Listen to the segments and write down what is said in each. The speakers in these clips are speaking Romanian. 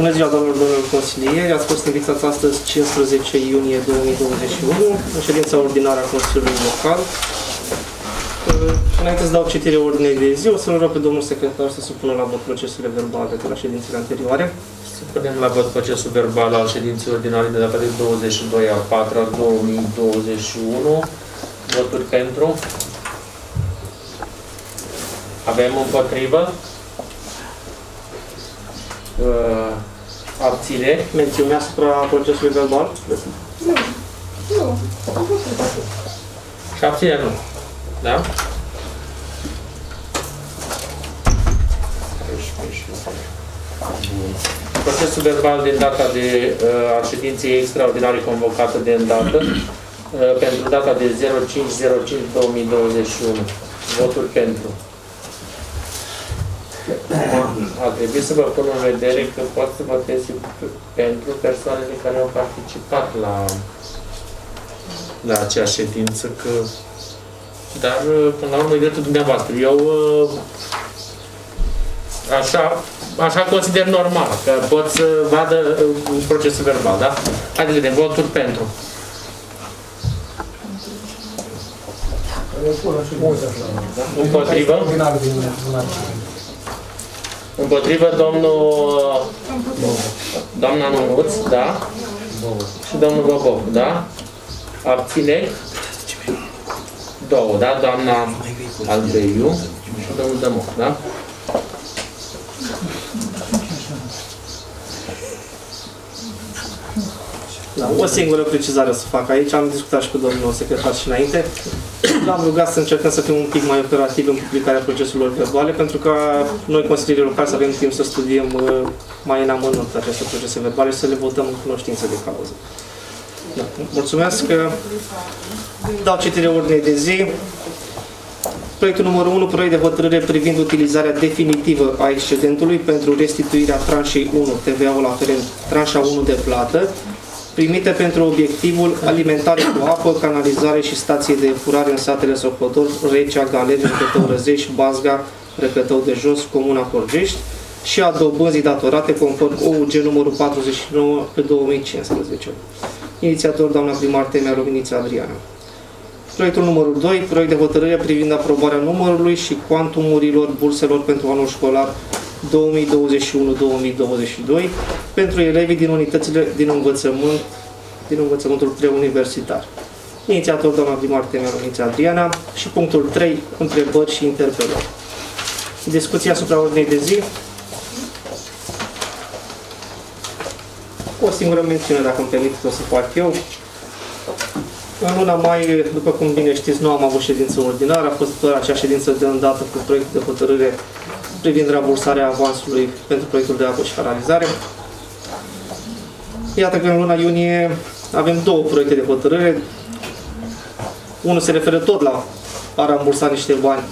Bună ziua, domnilor, domnilor consilieri! Ați fost invitați astăzi, 15 iunie 2021, în ședința ordinară a Consiliului Local. Înainte să dau citire ordinei de zi, o să-l rog pe domnul secretar să supună la vot procesele verbale de la ședințele anterioare. Supunem la vot procesul verbal al ședinței ordinare de data de 22/4/2021. Voturi pentru. Avem împotrivă. Abțineri. Mențiunea asupra procesului verbal? Nu. Și abțineri nu. Da? Procesul verbal din data de ședinței extraordinare convocată de îndată pentru data de 05/05/2021. Voturi pentru. A trebuit să vă pun în vedere că pot să votez pentru persoanele care au participat la acea ședință, că dar până la urmă e dreptul dumneavoastră. Eu așa consider normal, că pot să vadă procesul verbal, da? Haideți de voturi pentru. Împotrivă? Împotrivă doamna Nunuț, da? Și domnul Gogov, da? Abține? Două, da? Doamna Albeiu și domnul Dămoc, da? Da, o singură precizare o să fac aici, am discutat și cu domnul secretar și înainte. L-am rugat să încercăm să fim un pic mai operativi în publicarea proceselor verbale, pentru că noi, consilierii locali, să avem timp să studiem mai în amănunt aceste procese verbale și să le votăm în cunoștință de cauză. Da. Mulțumesc că dau citire ordinei de zi. Proiectul numărul 1, proiect de hotărâre privind utilizarea definitivă a excedentului pentru restituirea tranșei 1, TVA-ul aferent tranșa 1 de plată, primite pentru obiectivul alimentare cu apă, canalizare și stație de epurare în satele Socotor, Recea, Galeri, Răcătău Răzești, Bazga, Răcătău de Jos, Comuna Horgești și a dobânzii datorate conform OUG numărul 49/2015. Inițiator, doamna primar Temea Luminița Adriana. Proiectul numărul 2, proiect de hotărâre privind aprobarea numărului și cuantumurilor burselor pentru anul școlar 2021-2022 pentru elevii din unitățile din învățământul preuniversitar. Inițiator, doamna primar Temea Luminița Adriana. Și punctul 3, întrebări și interpelări. Discuția asupra ordinei de zi. O singură mențiune, dacă îmi permit, o să fac eu. În luna mai, după cum bine știți, nu am avut ședință ordinară, a fost doar acea ședință de îndată cu proiectul de hotărâre privind rambursarea avansului pentru proiectul de apă și canalizare. Iată că în luna iunie avem două proiecte de hotărâre. Unul se referă tot la a rambursa niște bani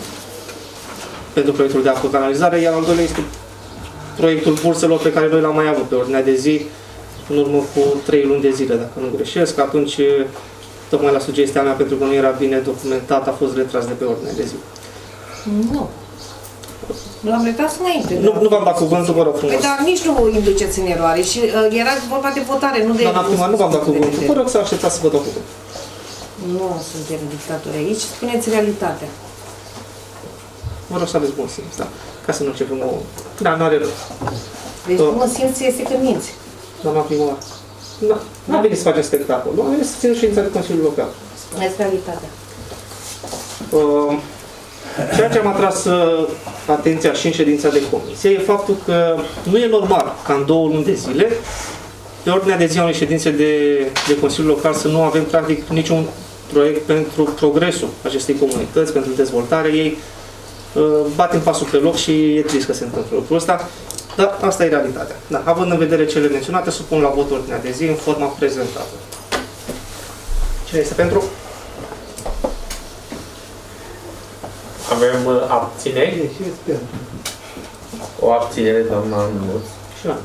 pentru proiectul de apă și canalizare, iar al doilea este proiectul burselor pe care noi l-am mai avut pe ordinea de zi în urmă cu 3 luni de zile, dacă nu greșesc. Atunci, tocmai la sugestia mea, pentru că nu era bine documentat, a fost retras de pe ordinea de zi. Nu. L-am retras înainte. Nu v-am dat cuvântul, vă rog frumos. Păi, dar nici nu o induceți în eroare și era vorba de votare, nu de... Doamna primar, nu v-am dat cuvântul. Vă rog să așteptați să vă dau cuvântul. Nu suntem dictatori aici. Spuneți realitatea. Vă rog să aveți bun simț, da. Ca să nu începem o... Da, nu are rău. Deci bun simț este că minți. Doamna primar, nu a venit să facem spectacol, nu a venit să ținem ședința de Consiliul Local. Asta e realitatea. Ceea ce am atras atenția și în ședința de comisie e faptul că nu e normal ca în 2 luni de zile, pe ordinea de zi a unei ședințe de Consiliul Local, să nu avem practic niciun proiect pentru progresul acestei comunități, pentru dezvoltarea ei. Batem pasul pe loc și e trist că se întâmplă lucrul ăsta. Dar asta e realitatea. Da. Având în vedere cele menționate, supun la vot ordinea de zi în forma prezentată. Cine este pentru? Avem abțineri. O abținere, doamna Nuț. Și la mine.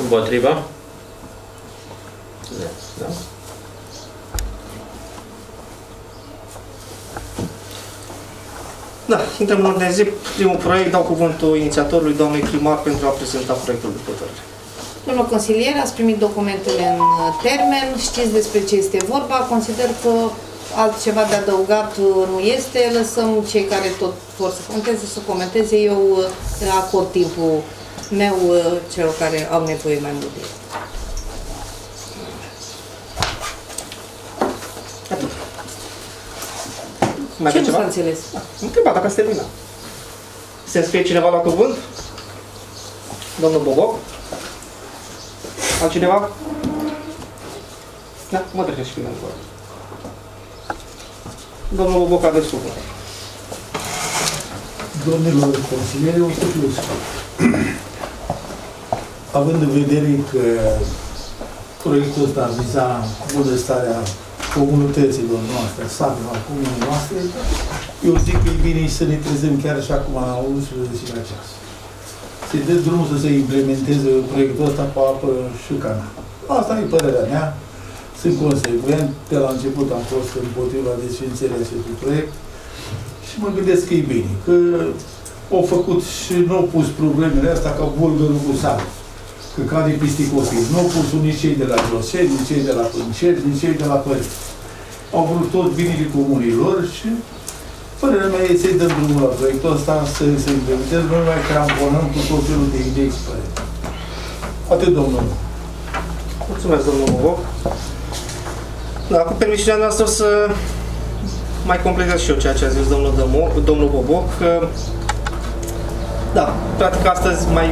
Împotriva? Da. Da, intrăm în ordine de zi. Primul proiect, dau cuvântul inițiatorului, doamnei primar, pentru a prezenta proiectul de hotărâre. Domnul consilier, ați primit documentele în termen, știți despre ce este vorba, consider că altceva de adăugat nu este, lăsăm cei care tot vor să comenteze, să comenteze, eu acord timpul meu celor care au nevoie mai mult de el. Ce nu s-a înțeles? Întreba dacă ați terminat. Se înscrie cineva la cuvânt? Domnul Boboc? Altcineva? Da, mă treceți și prin încă. Domnul Boboc, aveți cuvânt. Domnilor consilieri, o să fiu scurt. Având în vedere că proiectul ăsta viza bunăstarea comunităților noastre, satelor comunităților noastre, eu zic că e bine să ne trezăm chiar și acum la 11 la ceas. Se dă drumul să se implementeze proiectul ăsta cu apă și canal. Asta e părerea mea. Sunt consecvent. De la început am fost împotriva desfințării acestui proiect și mă gândesc că e bine. Că au făcut și nu au pus problemele astea ca bulgărul cu sare. Că cade pisticofii. Nu au pus nici cei de la Groseni, nici cei de la Pânceri, nici cei de la Părinți. Au vrut tot binele comunilor și părerea mea e să-i dăm drumul la proiectul ăsta, să se implementeze, noi mai cramponăm cu tot felul de idei spune. Atât, domnul. Mulțumesc, domnul Boboc. Da, cu permisiunea noastră o să mai completez și eu ceea ce a zis domnul Boboc. Da, practic astăzi mai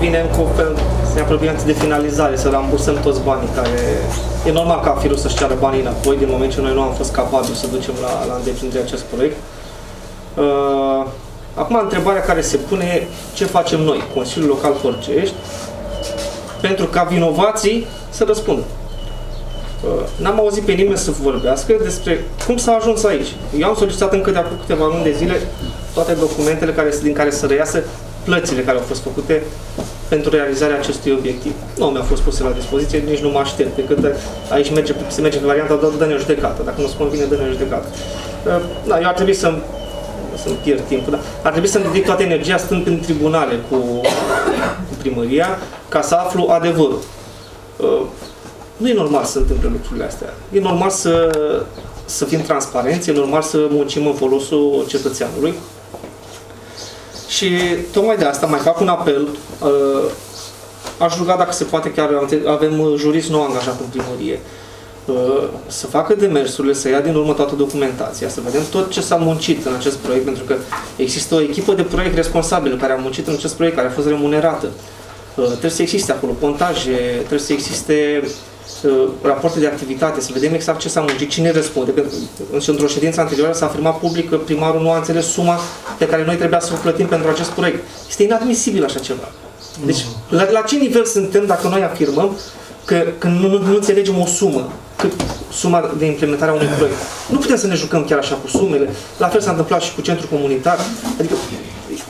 vine încă o fel, să ne apropiem de finalizare, să rambursăm toți banii care... E normal ca firul să-și ceară banii înapoi, din moment ce noi nu am fost capabili să ducem la îndeplinire acest proiect. Acum, întrebarea care se pune e ce facem noi, Consiliul Local Corcești, pentru ca vinovații să răspundă. N-am auzit pe nimeni să vorbească despre cum s-a ajuns aici. Eu am solicitat încă de acum câteva luni de zile toate documentele din care să reiasă plățile care au fost făcute pentru realizarea acestui obiectiv. Nu mi-a fost puse la dispoziție, nici nu mă aștept, decât aici se merge pe varianta doar dă-ne o judecată. Dacă nu-ți convine, dă-ne o judecată. Da, eu ar trebui să-mi pierd timpul, dar ar trebui să-mi dedic toată energia stând în tribunale cu primăria, ca să aflu adevărul. Nu e normal să întâmple lucrurile astea. E normal să fim transparenți, e normal să muncim în folosul cetățeanului. Și tocmai de asta mai fac un apel, aș ruga dacă se poate, chiar avem jurist nou angajat în primărie, să facă demersurile, să ia din urmă toată documentația, să vedem tot ce s-a muncit în acest proiect, pentru că există o echipă de proiect responsabilă care a muncit în acest proiect, care a fost remunerată. Trebuie să existe acolo pontaje, trebuie să existe rapoarte de activitate, să vedem exact ce s-a muncit, cine răspunde. Pentru că într-o ședință anterioară s-a afirmat public că primarul nu a înțeles suma pe care noi trebuia să o plătim pentru acest proiect. Este inadmisibil așa ceva. Deci, la ce nivel suntem dacă noi afirmăm că nu înțelegem o sumă, cât suma de implementare a unui proiect? Nu putem să ne jucăm chiar așa cu sumele. La fel s-a întâmplat și cu centrul comunitar. Adică,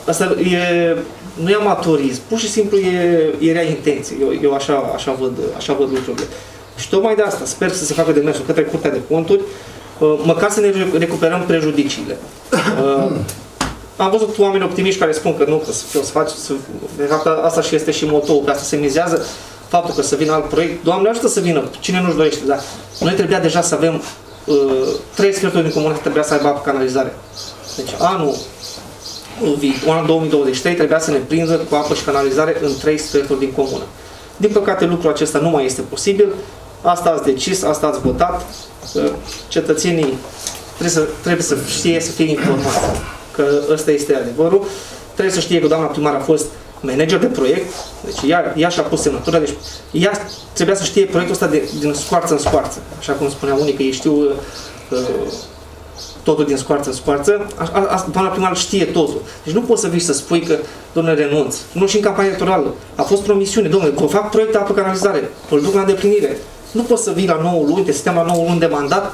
asta e... Nu e amatorism, pur și simplu e rea intenție. Eu așa văd lucrurile. Și tocmai de asta sper să se facă demersul către Curtea de Conturi, măcar să ne recuperăm prejudiciile. Am văzut oameni optimiști care spun că nu, că de fapt asta și este și motoul, că asta se mizează, faptul că să vină alt proiect. Doamne ajută să vină, cine nu-și dorește, dar noi trebuia deja să avem 3 sferturi din comunitate trebuia să aibă apă canalizare. Deci anul 2023 trebuia să ne prinză cu apă și canalizare în 3 sferturi din comună. Din păcate, lucrul acesta nu mai este posibil. Asta ați decis, asta ați votat. Cetățenii trebuie să știe, să fie informați că ăsta este adevărul. Trebuie să știe că doamna primar a fost manager de proiect, deci ea și-a pus semnătura, deci ea trebuia să știe proiectul ăsta din scoarță în scoarță. Așa cum spunea unii că ei știu totul din scoarță în scoarță, doamna primară știe totul. Deci nu poți să vii să spui că, domnule, renunț. Nu și în campanie electorală. A fost promisiune, domnule, că fac proiect de apă canalizare, îl duc la îndeplinire. Nu poți să vii la 9 luni, te suntem la 9 luni de mandat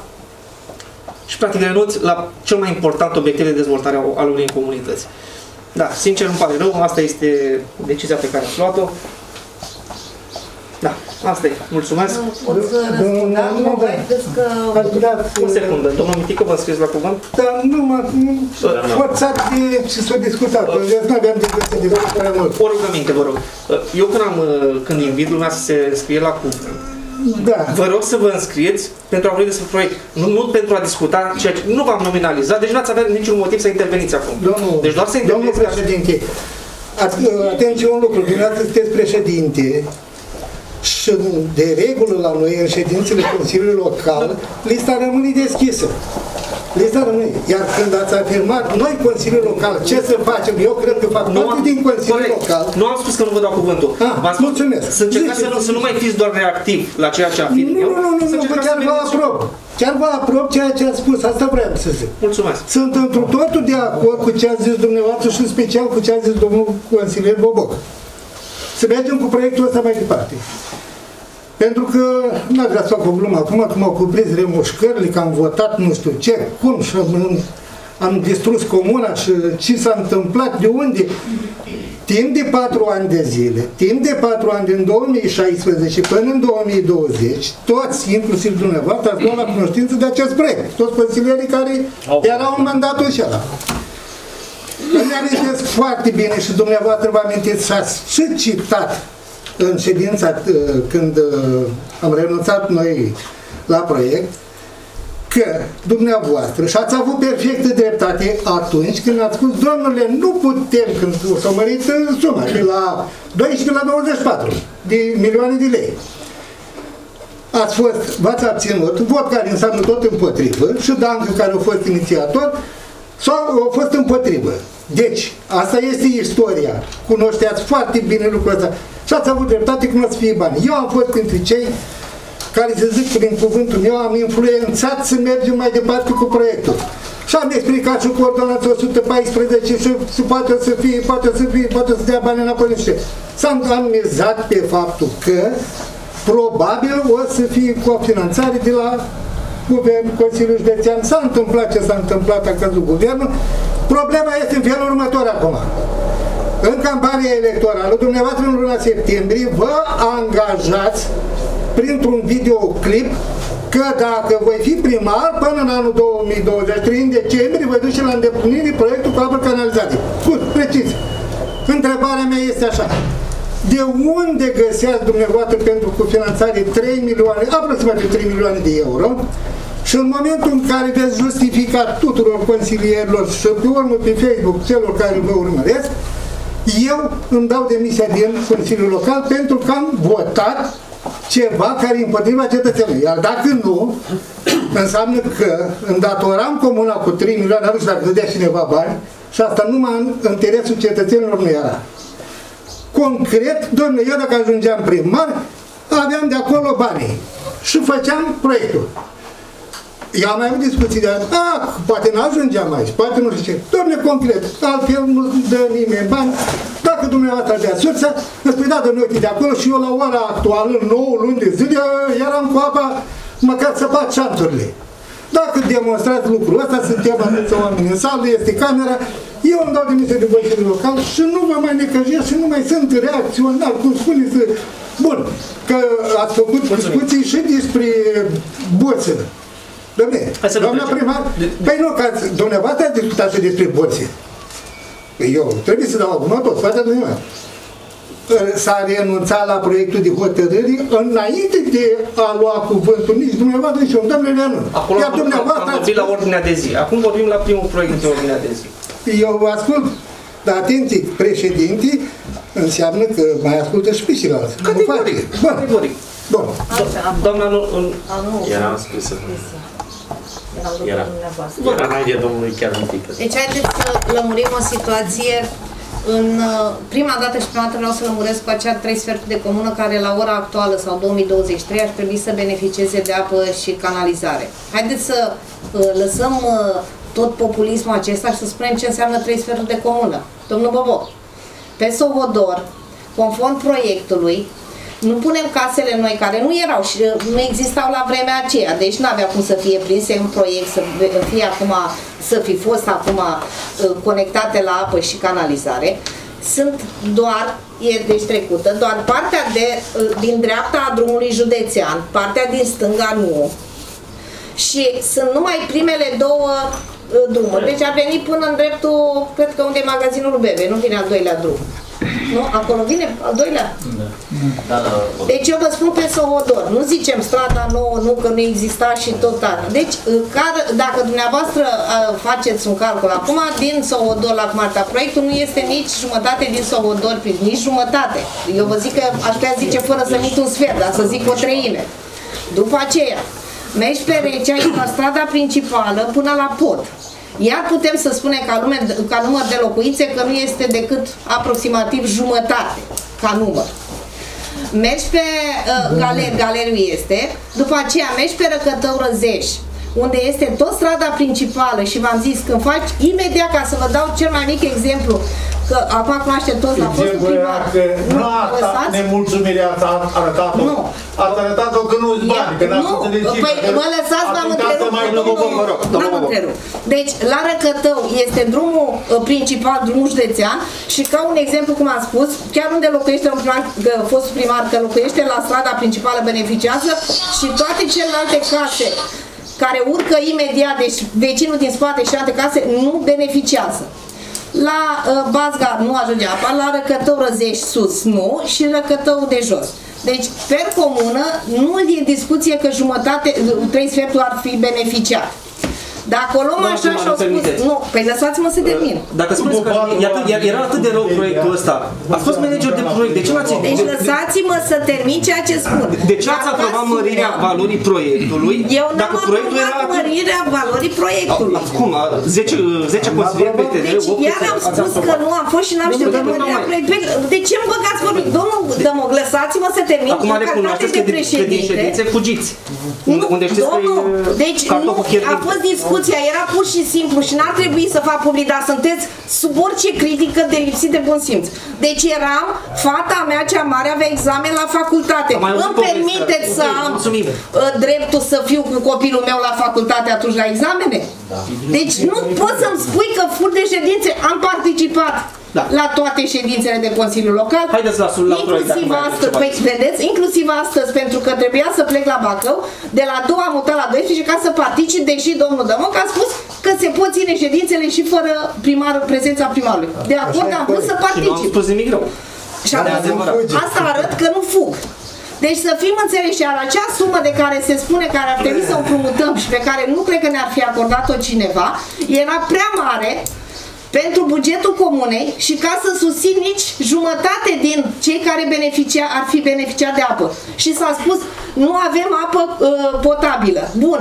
și practic renunți la cel mai important obiectiv de dezvoltare al unei comunități. Da, sincer, îmi pare rău, asta este decizia pe care am luat-o. Da. Asta e. Mulțumesc. O secundă. Domnul Mitică, vă înscrieți la cuvânt? Da, nu mă... Forțat și s-a discutat. Nu aveam de o rugăminte, vă rog. Eu când invit lumea să se înscrie la cuvânt, da. Vă rog să vă înscrieți pentru a vorbi despre proiect, nu pentru a discuta ceea ce nu v-am nominalizat, deci nu ați avea niciun motiv să interveniți acum. Domnul, deci doar să interveniți. Domnul președinte, atenție un lucru, dumneavoastră sunteți președinte și de regulă la noi în ședințele Consiliului Local, lista rămâne deschisă. Lista rămâne. Iar când ați afirmat noi Consiliul Local, ce să facem? Eu cred că fac parte din Consiliul Local. Nu am spus că nu vă dau cuvântul. Mulțumesc. Să încercați să nu mai fiți doar reactiv la ceea ce afirm eu. Nu, chiar vă aprob. Chiar vă aprob ceea ce ați spus. Asta vreau să zic. Mulțumesc. Sunt întru totul de acord cu ce a zis dumneavoastră și în special cu ce a zis domnul consilier Boboc. Să mergem cu proiectul ăsta mai departe. Pentru că n-a vrea să fac o glumă acum, că m-au cuprins remușcările, că am votat nu știu ce, cum, și am distrus comuna și ce s-a întâmplat, de unde. Timp de 4 ani de zile, timp de 4 ani din 2016 până în 2020, toți, inclusiv dumneavoastră, ați luat la cunoștință de acest proiect. Toți consilierii care erau în mandatul acela. Îmi amintesc foarte bine și dumneavoastră vă amintiți și ați și citat în ședința când am renunțat noi la proiect, că dumneavoastră și ați avut perfectă dreptate atunci când ați spus, domnule, nu putem, când s-a mărit suma, de la 12 la 24 de milioane de lei. Ați fost, v-ați abținut, vot care înseamnă tot împotrivă și Dancă care a fost inițiator sau a fost împotrivă. Deci, asta este istoria. Cunoșteați foarte bine lucrul ăsta. Și ați avut dreptate cum o să fie bani. Eu am fost printre cei care, se zic prin cuvântul meu, am influențat să mergem mai departe cu proiectul. Și am explicat și cu ordonanța 114 și poate să dea bani înapoi. S-am mizat pe faptul că probabil o să fie cu o finanțare de la Guvern, Consiliul Județean. S-a întâmplat ce s-a întâmplat, a căzut Guvernul. Problema este în felul următor acum. În campania electorală, dumneavoastră în luna septembrie, vă angajați printr-un videoclip că dacă voi fi primar până în anul 2023, în decembrie, voi duce la îndeplinire proiectul cu apă canalizată. Bun, precis. Întrebarea mea este așa. De unde găseați dumneavoastră pentru cu finanțare 3 milioane, aproximativ 3 milioane de euro, și în momentul în care veți justifica tuturor consilierilor și pe urmă pe Facebook celor care vă urmăresc, eu îmi dau demisia din Consiliul Local pentru că am votat ceva care e împotriva cetățenului. Iar dacă nu, înseamnă că îndatoram comuna cu 3 milioane, nu știu dacă dădea cineva bani, și asta numai în interesul cetățenilor nu era. Concret, domnule, eu dacă ajungeam primar, aveam de acolo banii și făceam proiectul. Eu am mai avut discuții de asta, poate nu ajungeam aici, poate nu știu ce. Dom'le, concret, altfel nu dă nimeni bani. Dacă dumneavoastră dea sursa, îmi spui, da, dom'le, uite de acolo și eu la ora actuală, 9 luni de zile, eram cu apa, măcar să bat șanturile. Dacă demonstrați lucrul ăsta, suntem anumiți oameni în sală, este camera, eu îmi dau demisie de Consiliul Local și nu vă mai necăjesc și nu mai sunt reacțional, cum spuneți. Bun, că ați făcut discuții și despre burse. Dom'le, doamna primar, păi nu, că dumneavoastră ați discutat și despre borse. Eu trebuie să dau acum tot, fața dumneavoastră. S-a renunțat la proiectul de hotărâri înainte de a lua cuvântul nici dumneavoastră, nici eu, doamne, renunț. Acolo am vorbit la ordinea de zi, acum vorbim la primul proiect de ordinea de zi. Eu vă ascult, dar atenție, președintii, înseamnă că mai ascultă și pe ceilalți. Categoric, categoric. Bun, doamna, nu... Eram scrisă. Era înainte domnului chiar Mitică. Deci haideți să lămurim o situație. În prima dată și prima dată vreau să lămuresc cu acea 3/4 de comună care la ora actuală sau 2023 ar trebui să beneficieze de apă și canalizare. Haideți să lăsăm tot populismul acesta și să spunem ce înseamnă 3/4 de comună. Domnul Boboc, pe Sovodor, conform proiectului, nu punem casele noi, care nu erau și nu existau la vremea aceea, deci nu avea cum să fie prinse în proiect, să fi fost acum conectate la apă și canalizare. sunt doar, deci trecută, doar partea din dreapta a drumului județean, partea din stânga nu. Și sunt numai primele două drumuri. Deci ar veni până în dreptul, cred că unde e magazinul Bebe, nu vine al doilea drum. Nu? Acolo vine al doilea? Da. Deci eu vă spun pe Sohodor, nu zicem strada nouă, nu că nu exista și tot atât. Deci, dacă dumneavoastră faceți un calcul acum, din Sohodor la Marta, proiectul nu este nici jumătate din Sohodor, nici jumătate. Eu vă zic că aș putea zice fără să mit un sfert, dar să zic o treime. După aceea, mergi pe Recea, e la strada principală până la pod. Iar putem să spunem ca număr de locuințe că nu este decât aproximativ jumătate ca număr. Mergi pe Galeriu este, după aceea mergi pe Răcătău-Răzești, unde este tot strada principală și v-am zis când faci, imediat ca să vă dau cel mai mic exemplu, că acum cunoaște toți, a fost primar. Nu asta nemulțumirea ați arătat-o. Nu. Ați arătat-o că nu-ți bani, că n-ați înțeles cifre. Păi mă lăsați, m-am întrerupt. Deci, la Răcătău este drumul principal, drumul județean și ca un exemplu, cum am spus, chiar unde locuiește un fost primar, că locuiește la strada principală beneficiază și toate celelalte case care urcă imediat, deci vecinul din spate și alte case, nu beneficiază. La Bazgar nu ajunge apa, la Răcătău-Răzești sus nu și Răcătău de jos. Deci, per comună, nu e discuție că jumătate, 3 sferturi ar fi beneficiat. Dacă o luăm așa și-au spus... Nu, păi lăsați-mă să termin. Dacă spuneți că era atât de rău proiectul ăsta, a fost manager de proiect, de ce l-ați... Deci lăsați-mă să termin ceea ce spun. De ce ați aprobat mărirea valorii proiectului? Eu n-am aprobat mărirea valorii proiectului. Cum? 10 consilieri pe TNR, 8 consilieri... Deci iar am spus că nu am fost și n-am știut de mărirea proiectului. De ce îmi băgați vorbit? Domnul Dămoc, lăsați-mă să termin. Acum recunoașteți că din ședințe fugiți. Era pur și simplu și n-ar trebui să fac public, dar sunteți sub orice critică de lipsit de bun simț. Deci eram, fata mea cea mare avea examen la facultate. Îmi permiteți să am dreptul să fiu cu copilul meu la facultate atunci la examene? Da. Deci nu poți să-mi spui că fur de ședințe, am participat. Da. La toate ședințele de Consiliul Local, inclusiv astăzi, vedeți, inclusiv astăzi, pentru că trebuia să plec la Bacău, de la 2 am mutat la 12 ca să particip, deși domnul Dămoc a spus că se pot ține ședințele și fără prezența primarului. De acord, am vrut să particip. Și asta arăt că nu fug. Deci să fim înțeleși, iar acea sumă de care se spune că ar trebui să o împrumutăm și pe care nu cred că ne-ar fi acordat-o cineva, era prea mare pentru bugetul comunei și ca să susțin nici jumătate din cei care ar fi beneficiat de apă. Și s-a spus, nu avem apă potabilă. Bun.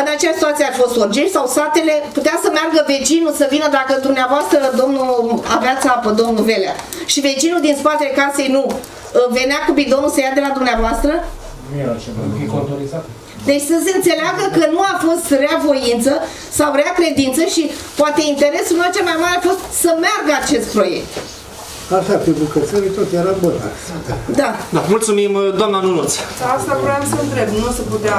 În această situație ar fost Orgești sau satele, putea să meargă vecinul să vină dacă dumneavoastră, domnul, aveați apă, domnul Velea. Și vecinul din spatele casei nu venea cu bidonul să ia de la dumneavoastră? Nu era ceva. E contorizat. Deci să se înțeleagă că nu a fost rea voință sau rea credință și poate interesul meu cel mai mare a fost să meargă acest proiect. Așa, pe bucățării tot era bună. Da. Da. Mulțumim, doamna Nunuț. Asta vreau să întreb. Nu se putea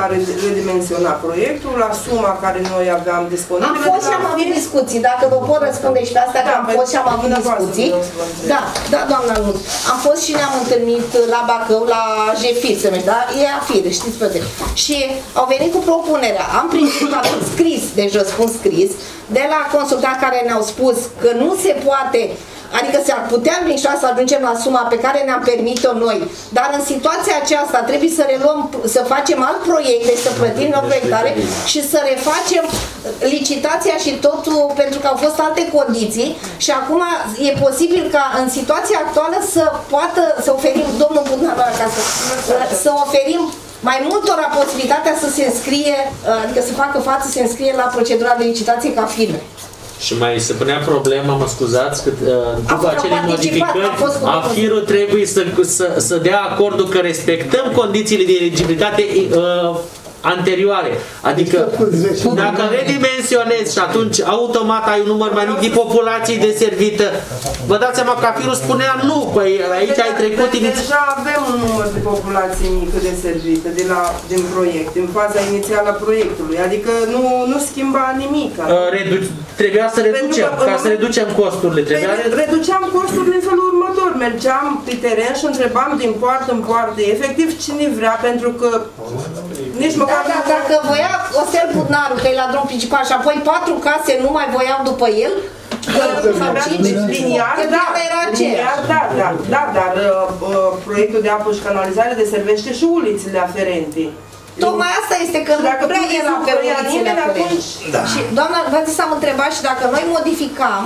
redimensiona proiectul la suma care noi aveam disponibilă? Am fost și am avut discuții. Dacă vă pot răspunde și pe astea, că am fost și am avut discuții. Da, da, doamna Nunuț. Am fost și ne-am întâlnit la Bacău, la Jefir, se merge, da? E Afir, știți pe de. Și au venit cu propunerea. Am primit avut scris, deci răspuns scris, de la consultat care ne-au spus că nu se poate. Adică s-ar putea îngrișa să ajungem la suma pe care ne-am permit-o noi. Dar în situația aceasta trebuie să reluăm, să facem alt proiect, deci să plătim o proiectare și să refacem licitația și totul, pentru că au fost alte condiții și acum e posibil ca în situația actuală să poată, să oferim, domnul Budnară, să oferim mai multora posibilitatea să se înscrie, adică să facă față, să se înscrie la procedura de licitație ca firme. Și mai se punea problema, mă scuzați, că după acele modificări, AFIR-ul trebuie să dea acordul că respectăm condițiile de eligibilitate anterioare. Adică dacă redimensionezi și atunci automat ai un număr mai mic de populație deservită. Vă dați seama că firul spunea nu, păi aici ai trecut inițial. Deja avem un număr de populație mică deservită din proiect, din faza inițială a proiectului. Adică nu schimba nimic. Trebuia să reducem, ca să reducem costurile. Reduceam costurile în felul următor. Mergeam pe teren și întrebam din poartă în poartă, efectiv cine vrea, pentru că nici măcar... Dacă voia Osel Budnaru, că e la drum principal și apoi 4 case nu mai voiam după el, dar proiectul de apă și canalizare deservește și ulițile aferente. Tocmai asta este, că nu prea era pe ulițile aferente. Și doamna, vă zis, am întrebat și dacă noi modificam,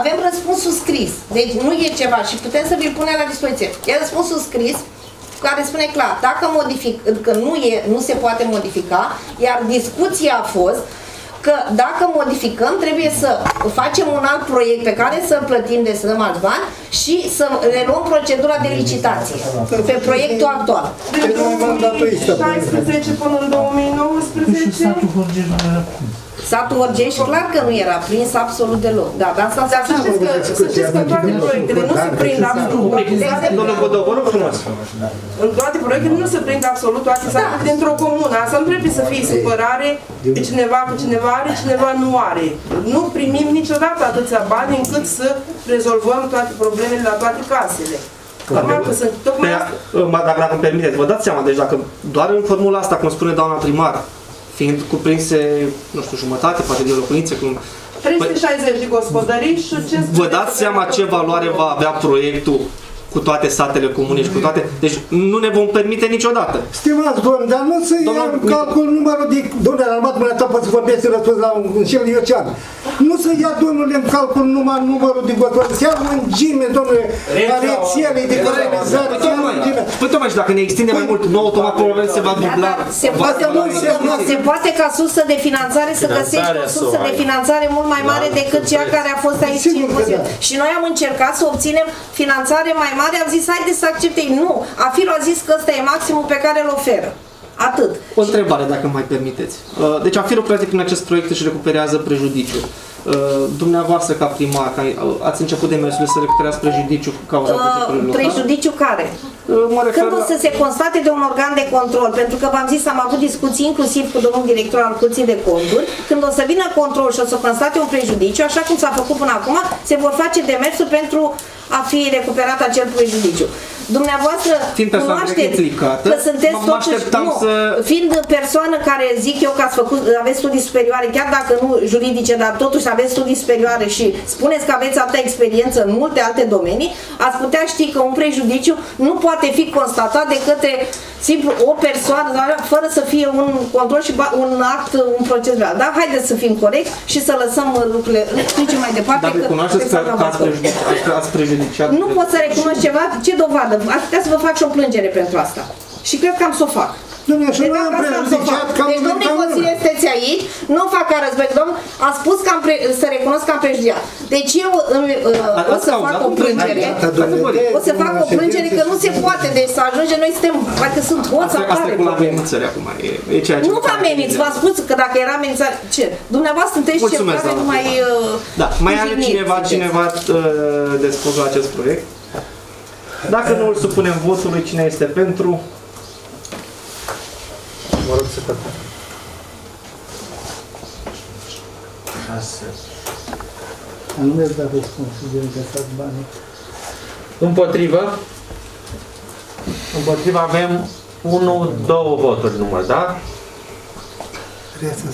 avem răspunsul scris, deci nu e ceva și putem să vi-l punem la dispoziție. E răspunsul scris care spune clar, dacă nu se poate modifica, iar discuția a fost că dacă modificăm, trebuie să facem un alt proiect pe care să-l plătim de să dăm alți bani și să reluăm procedura de licitație pe proiectul actual. Din 2016 până în 2019... Satul Orgești, clar că nu era prins absolut deloc. Da, dar asta să știți că în toate proiectele nu se prind absolut. În toate proiectele nu se prind absolut toate satele dintr-o comună. Asta nu trebuie să fie supărare de cineva că cineva are, cineva nu are. Nu primim niciodată atâția bani încât să rezolvăm toate problemele la toate casele. Dacă îmi permiteți, vă dați seama, deci dacă doar în formula asta, cum spune doamna primar, fiind cuprinse, nu știu, jumătate, poate din locuințe, cum... 360 de gospodării și 500... Vă dați seama ce valoare va avea proiectul cu toate satele comune și cu toate... Deci nu ne vom permite niciodată. Stimați, domn, dar nu să iau calcul numărul de... Domnule, am luat mâna ta, poți să vorbești în răspuns la un șel iocean. Nu să ia, domnule, în calcul numărul de gospodării. Să iau în gime, domnule, care țele de canalizare, să iau în gime. Păi, tocmai, și dacă ne extinde mai mult, nouă, automat, probabil se va dubla. Se poate ca sursă de finanțare să găsești o sursă de finanțare mult mai mare decât cea care a fost aici. Și noi am încercat să obținem finanțare mai mare, am zis, haideți să acceptei. Nu, AFIR-ul a zis că ăsta e maximul pe care îl oferă. Atât. O întrebare, dacă îmi mai permiteți. Deci AFIR-ul, practic, în acest proiect își recuperează prejudiciul. Dumneavoastră, ca primar, ați început demersul să recuperați prejudiciul cu cauza bugetului local? Prejudiciu care? Când o să se constate de un organ de control, pentru că v-am zis, am avut discuții inclusiv cu domnul director al Curții de Conturi, când o să vină control și o să constate un prejudiciu, așa cum s-a făcut până acum, se vor face demersuri pentru a fi recuperat acel prejudiciu. Dumneavoastră cunoașteți că sunteți totuși, fiind persoană care, zic eu, că ați făcut, aveți studii superioare, chiar dacă nu juridice, dar totuși aveți studii superioare și spuneți că aveți atâta experiență în multe alte domenii, ați putea ști că un prejudiciu nu poate fi constatat de către simplu o persoană, dar fără să fie un control și un act, un proces real. Dar haideți să fim corecți și să lăsăm lucrurile mai departe. Dacă cunoașteți că ați prejudiciat... Nu pot să recunoști ceva, ce dovadă? Aș putea să vă fac și o plângere pentru asta. Și cred că am să o fac. Dom'le, și noi am prejudiciat că am... Deci, domnule consilier, sunteți aici, nu fac ca război. Domn, a spus că să recunosc că am prejudiciat. Deci eu o să fac o plângere. O să fac o plângere că nu se poate. Deci să ajunge, noi suntem, poate sunt hoți apare. Asta e cu la amenințări acum. Nu vă ameniți, v-am spus că dacă era amenințare, ce? Dumneavoastră sunteți cel care nu mai... Da, mai are cineva de spus la acest proiect? Dacă nu îl supunem votului, cine este pentru? Mă rog să tăpăm. 6. Anume dacă îți considerăm că s-ați banii. Împotrivă? Împotrivă avem 1-2 voturi numai, da?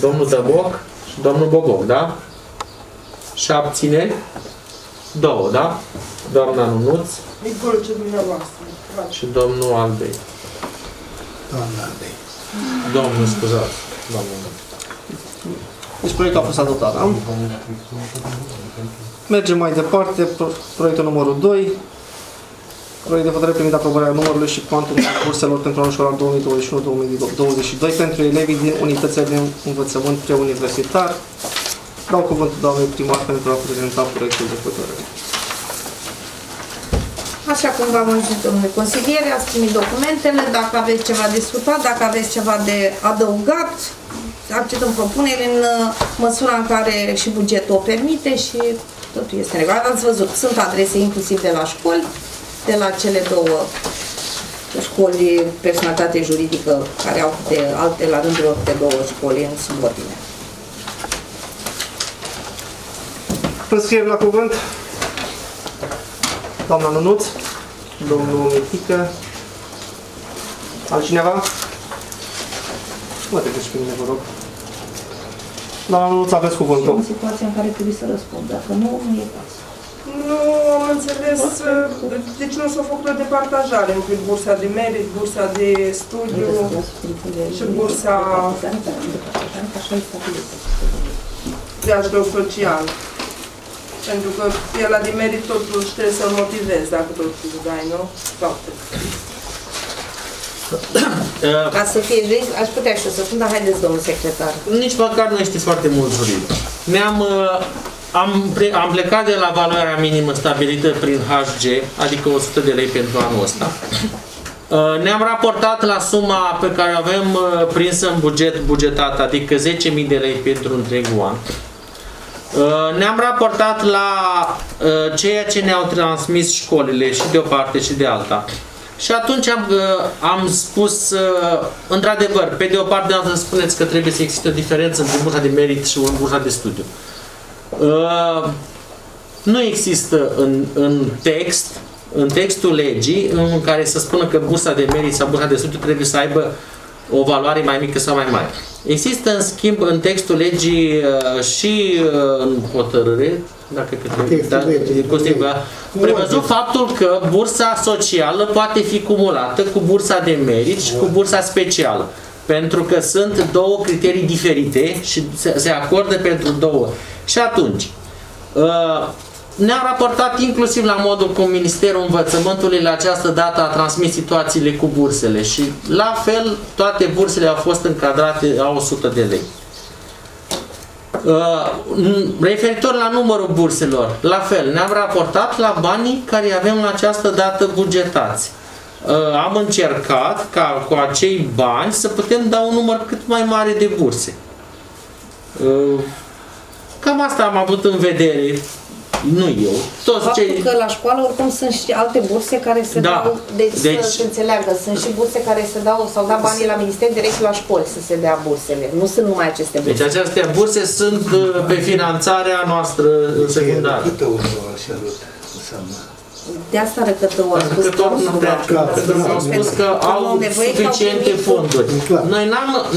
Domnul Tăboc și domnul Bogoc, da? Și abține? 2, da? Doamna Nunuț. Nicoloce dumneavoastră. Și domnul Albei. Doamna Albei. Domnul, scuzați. Deci proiectul a fost adoptat, da? Mergem mai departe, proiectul numărul 2. Proiect de hotărâre privind aprobarea numărului și cuantumul curselor pentru anul școlar 2021-2022 pentru elevii din unitățile de învățământ preuniversitar. Dau cuvântul doamnei primar pentru a prezenta proiectul de hotărâre. Așa cum v-am zis, domnule consiliere, ați primit documentele, dacă aveți ceva discutat, dacă aveți ceva de adăugat, acceptăm propuneri în măsura în care și bugetul o permite și totul este legal. Ați văzut, sunt adrese inclusiv de la școli, de la cele două școli, personalitate juridică, care au de alte, la rândul lor, de două școli în subordine. Înscriem la cuvânt doamna Nunuț, domnul Mitică, altcineva? Mă treceți pe mine, vă rog. Doamna Nunuț, aveți cuvântul. E o situație în care trebuie să răspund, dacă nu, nu e cazul. Nu am înțeles, deci nu s-a făcut o departajare între bursa de merit, bursa de studiu și bursa de ajutor social. Pentru că el la de merit totuși trebuie să-l motivezi, dacă totuși dai, nu? Toate. Ca să fie jurist, aș putea și eu să spun, dar haideți, domnul secretar. Nici măcar nu știți foarte mult juridic. Am plecat de la valoarea minimă stabilită prin HG, adică 100 de lei pentru anul ăsta. Ne-am raportat la suma pe care o avem prinsă în bugetat, adică 10.000 de lei pentru întregul an. Ne-am raportat la ceea ce ne-au transmis școlile și de o parte și de alta. Și atunci am spus, într-adevăr, pe de o parte să spuneți că trebuie să existe o diferență între bursa de merit și bursa de studiu. Nu există în textul legii în care să spună că bursa de merit sau bursa de studiu trebuie să aibă o valoare mai mică sau mai mare. Există, în schimb, în textul legii și în hotărâre, dacă prevăzut faptul că bursa socială poate fi cumulată cu bursa de merit și cu bursa specială, pentru că sunt două criterii diferite și se acordă pentru două. Și atunci, ne-am raportat inclusiv la modul cum Ministerul Învățământului la această dată a transmis situațiile cu bursele și la fel toate bursele au fost încadrate la 100 de lei. Referitor la numărul burselor, la fel, ne-am raportat la banii care avem la această dată bugetați. Am încercat ca cu acei bani să putem da un număr cât mai mare de burse. Cam asta am avut în vedere, nu eu, toți faptul cei... că la școală oricum sunt și alte burse care se dau, deci să se înțeleagă, sunt și burse care se dau, sau da banii la minister direct la școli să se dea bursele, nu sunt numai aceste burse. Deci aceste burse sunt pe finanțarea noastră în secundară. De asta Răcătorul a spus că au suficiente fonduri. Noi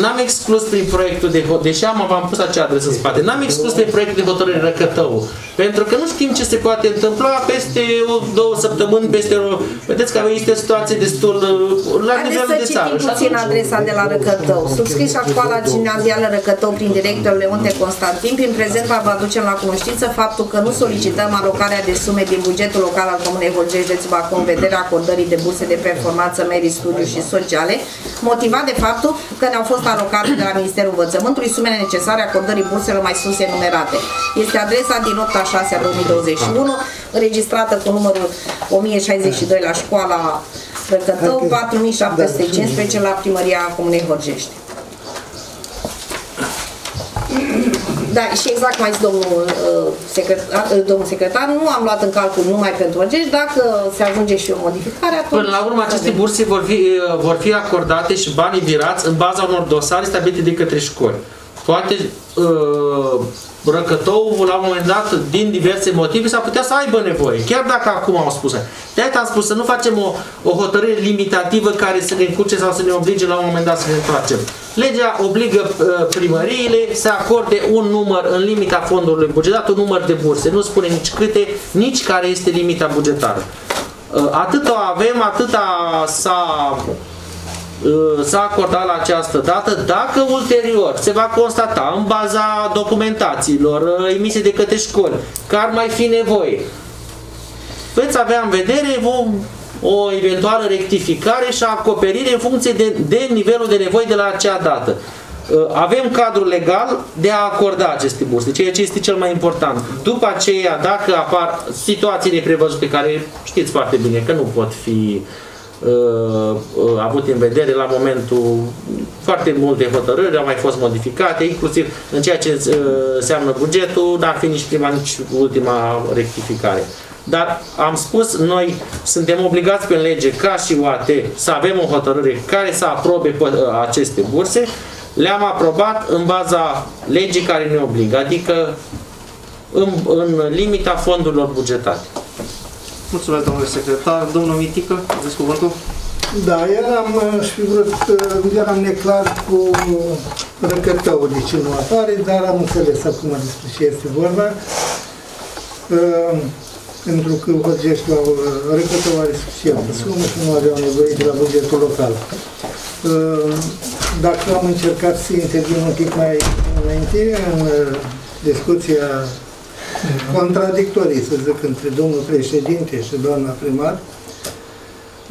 n-am exclus prin proiectul de hotărâre, deși am pus acea adresă în spate, n-am exclus prin proiectul de hotărâre Răcătorul, pentru că nu știm ce se poate întâmpla peste două săptămâni, peste o... Vedeți că este o situație destul la nivelul de țară. Haideți să citim puțin adresa de la Răcătorul. Subscrisa școala gimnazială Răcătorul prin directorul Leonte Constantin, prin prezent vă aducem la cunoștință faptul că nu solicităm alocarea de sume din bugetul local al Comunei Vâlcești de Bacău în vederea acordării de burse de performanță, merit, studiu și sociale, motivat de faptul că ne-au fost alocate de la Ministerul Învățământului sumele necesare acordării burselor mai sus enumerate. Este adresa din 8/6/2021, înregistrată cu numărul 1062 la școala Răcătău, 4715 la primăria Comunei Horgești. Da, și exact mai zis domnul secretar, nu am luat în calcul numai pentru Horgești, dacă se ajunge și o modificare, atunci... Până la urmă, aceste burse vor fi acordate și banii virați în baza unor dosare stabilite de către școli. Poate Răcătoul, la un moment dat, din diverse motive, s-ar putea să aibă nevoie, chiar dacă acum au spus. De-aia am spus să nu facem o hotărâre limitativă care să ne încurce sau să ne oblige la un moment dat să ne întoarcem. Legea obligă primăriile să acorde un număr în limita fondurilor bugetate, un număr de burse. Nu spune nici câte, nici care este limita bugetară. Atât o avem, atâta s-a acordat la această dată. Dacă ulterior se va constata în baza documentațiilor emise de către școli că ar mai fi nevoie, veți avea în vedere o eventuală rectificare și acoperire în funcție de nivelul de nevoie de la acea dată. avem cadrul legal de a acorda aceste burse, ceea ce este cel mai important. După aceea, dacă apar situații neprevăzute, care știți foarte bine că nu pot fi avute în vedere la momentul, foarte multe hotărâri au mai fost modificate, inclusiv în ceea ce înseamnă bugetul, n-ar fi nici prima, nici ultima rectificare. Dar am spus, noi suntem obligați prin lege ca și UAT să avem o hotărâre care să aprobe aceste burse. Le-am aprobat în baza legii care ne obligă, adică în limita fondurilor bugetate. Mulțumesc, domnule secretar. Domnul Mitică, aveți cuvântul? Da, eram neclar cu răcătăul de ce nu apare, dar am înțeles acum despre ce este vorba. Pentru că Hărgești la Răcătău are suficientă sumă și nu aveau nevoie de la bugetul local. Dacă am încercat să intervin un pic mai înainte în discuția contradictorie, să zic, între domnul președinte și doamna primar,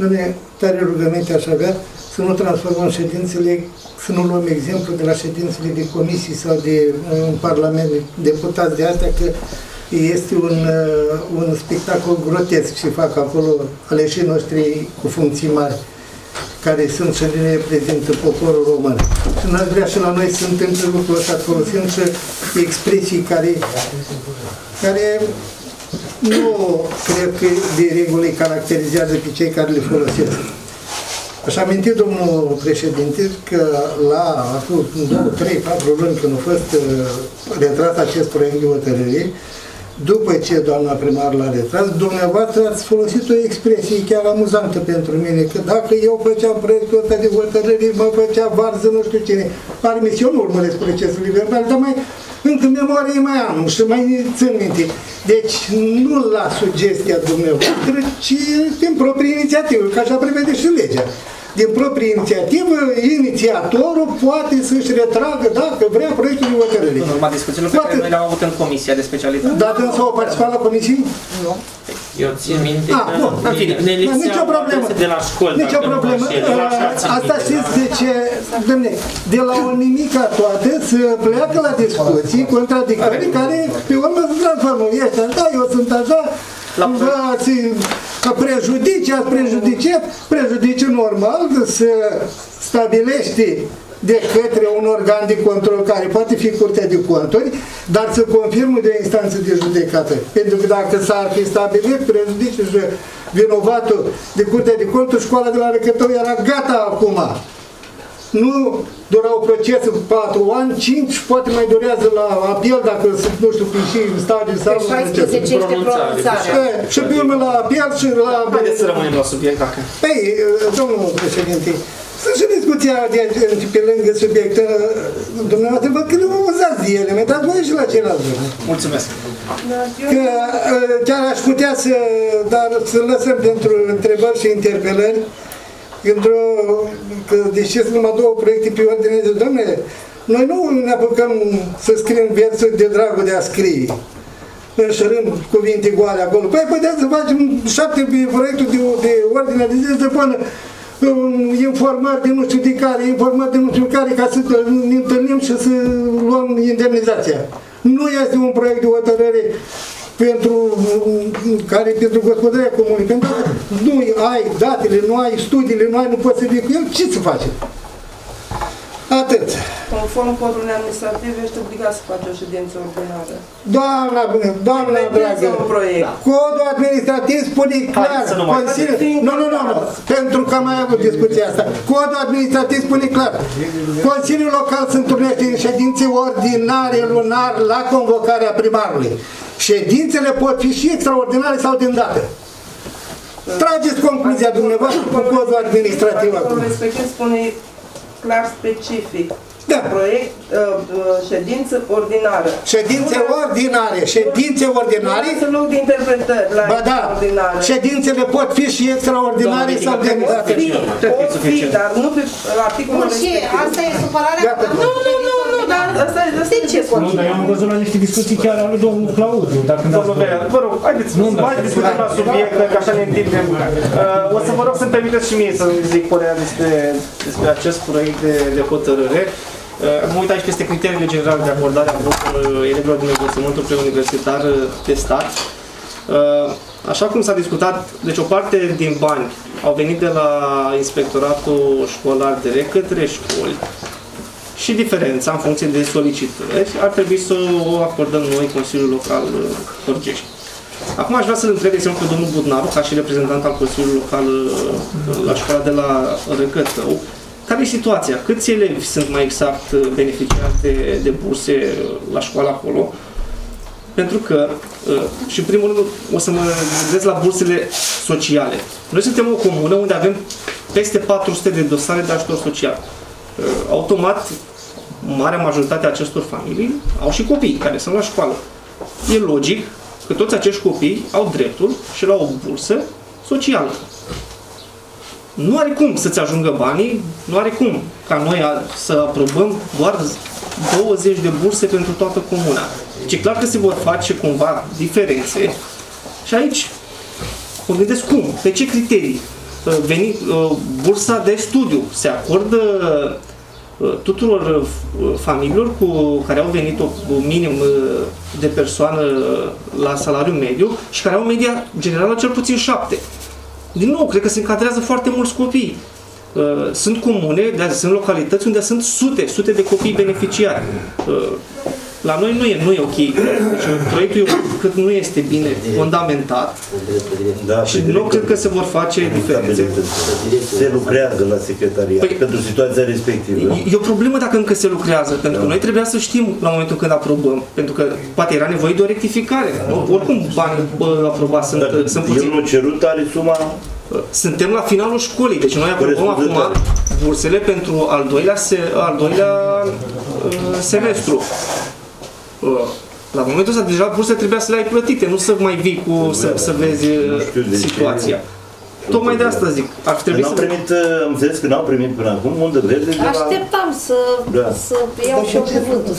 dom'le, tare rugăminte aș avea să nu transformăm ședințele, să nu luăm exemplu de la ședințele de comisii sau de în Parlament, deputați de astea, că este un spectacol grotesc și fac acolo aleșii noștri cu funcții mari, care sunt și ne reprezintă poporul român. Și n-aș vrea și la noi să întâmplă lucrul ăsta, folosind și expresii care nu cred că de regulă îi caracterizează pe cei care le folosesc. Aș aminti, domnul președinte, că acum 3-4 luni, când a fost retras acest proiect de hotărâre, după ce doamna primar l-a retras, dumneavoastră ați folosit o expresie chiar amuzantă pentru mine, că dacă eu făceam proiectul ăsta de hotărâri, mă făcea varză nu știu cine. Parmi eu nu urmăresc procesul liberal, dar mai încă memorie mai am și mai țin minte. Deci nu la sugestia dumneavoastră, ci din proprie inițiativă, că așa prevede și legea. Din proprie inițiativă, inițiatorul poate să-și retragă, dacă vrea, proiectul de hotărâre. În urma discuțiilor pe care noi le-am avut în comisia de specialitate. Dar când s-au participat la comisii? Nu. Eu țin minte că ne lipseau de la școală. Nicio problemă. Asta știți de ce, dom'le, de la o nimica toată se pleacă la discuții contradictorii care pe urmă se transformă. Ești așa, eu sunt așa, prejudiciu normal se stabilește de către un organ de control care poate fi Curtea de Conturi, dar se confirmă de o instanță de judecată. Pentru că dacă s-ar fi stabilit prejudiciu și vinovatul de Curtea de Conturi, școala de la Răcătău era gata acum. Nu durau procesul 4 ani, 5 și poate mai durează la apel, dacă sunt, nu știu, pe și în stadiu sau nu știu ce. Și pe urmă la apel și la... Haideți să rămânem la subiect, dacă... Păi, domnul președinte, sunt și discuția pe lângă subiectul dumneavoastră, văd că nu vă uzați de ele, mi-ați dat voie și la ceilalți. Mulțumesc! Că chiar aș putea să... dar să lăsăm pentru întrebări și interpelări. Că deștiți numai 2 proiecte pe ordine de domnule, noi nu ne apucăm să scriem versuri de dragul de a scrie, înșărând cuvinte goale acolo. Păi puteam să facem 7 proiecturi de ordine de zi, să pună informări de nu știu de care, ca să ne întâlnim și să luăm indemnizația. Nu este un proiect de hotărâre pentru gospodăria comunii, pentru că nu ai datele, nu ai studiile, nu poți să vii cu el, ce să faci? Atât. Conform codului administrativ, ești obligat să faci o ședință ordinară. Doamna dragă, codul administrativ spune clar, pentru că am mai avut discuția asta, codul administrativ spune clar, Consiliul Local se întâlnește în ședințe ordinare lunar la convocarea primarului. Ședințele pot fi și extraordinare sau din dată. Trageți concluzia dumneavoastră cu codul administrativ acum. Respectiv spune clar specific. Da. Proiect, ședință ordinară. Ședințe ordinare. În loc de interpretări la ordinare. Ședințele pot fi și extraordinare sau din dată. Dar nu pe articolul respectiv. Asta e supărarea. Nu, dar asta e ce pot. Nu, dar eu am văzut la niște discuții chiar ale domnului Claudiu. Vă rog, haideți, mai discutăm la subiect, că așa ne întindem. O să vă rog să-mi permiteți și mie să zic părerea despre acest proiect de hotărâre. Am uitat și peste criteriile generale de abordare a grupurilor elevilor din învățământul preuniversitar testat. Așa cum s-a discutat, deci o parte din bani au venit de la Inspectoratul Școlar direct către școli și diferența, în funcție de solicitări, ar trebui să o acordăm noi, Consiliul Local Orchești. Acum aș vrea să-l întreb, de exemplu, pe domnul Budnaru, ca și reprezentant al Consiliului Local la școala de la Răcătău, care e situația? Câți elevi sunt mai exact beneficiari de burse la școala acolo? Pentru că, și în primul rând, o să mă gândesc la bursele sociale. Noi suntem o comună unde avem peste 400 de dosare de ajutor social. Automat, marea majoritate a acestor familii au și copii care sunt la școală. E logic că toți acești copii au dreptul și la o bursă socială. Nu are cum să-ți ajungă banii, nu are cum ca noi să aprobăm doar 20 de burse pentru toată comuna. Deci e clar că se vor face cumva diferențe și aici mă gândesc cum, pe ce criterii. Bursa de studiu se acordă tuturor familiilor care au venit minim de persoană la salariu mediu și care au media generală cel puțin 7. Din nou, cred că se încadrează foarte mulți copii. Sunt comune, sunt localități unde sunt sute de copii beneficiari. La noi nu e ok. Deci, proiectul cât nu este bine fundamentat și nu cred că se vor face diferențe. Se lucrează la secretariat pentru situația respectivă. E o problemă dacă încă se lucrează, pentru că noi trebuia să știm la momentul când aprobăm, pentru că poate era nevoie de o rectificare. Oricum banii aprobați sunt puțini. El nu cerut are suma? Suntem la finalul școlii, deci noi aprobăm acum bursele pentru al doilea semestru. La momentul ăsta, deja bursele trebuia să le ai plătite, nu să mai vii cu să vezi situația. Tocmai de asta zic, ar trebui să... Am înțeles că n-au primit până acum muntă verde de la... Așteptam să iau și eu cuvântul.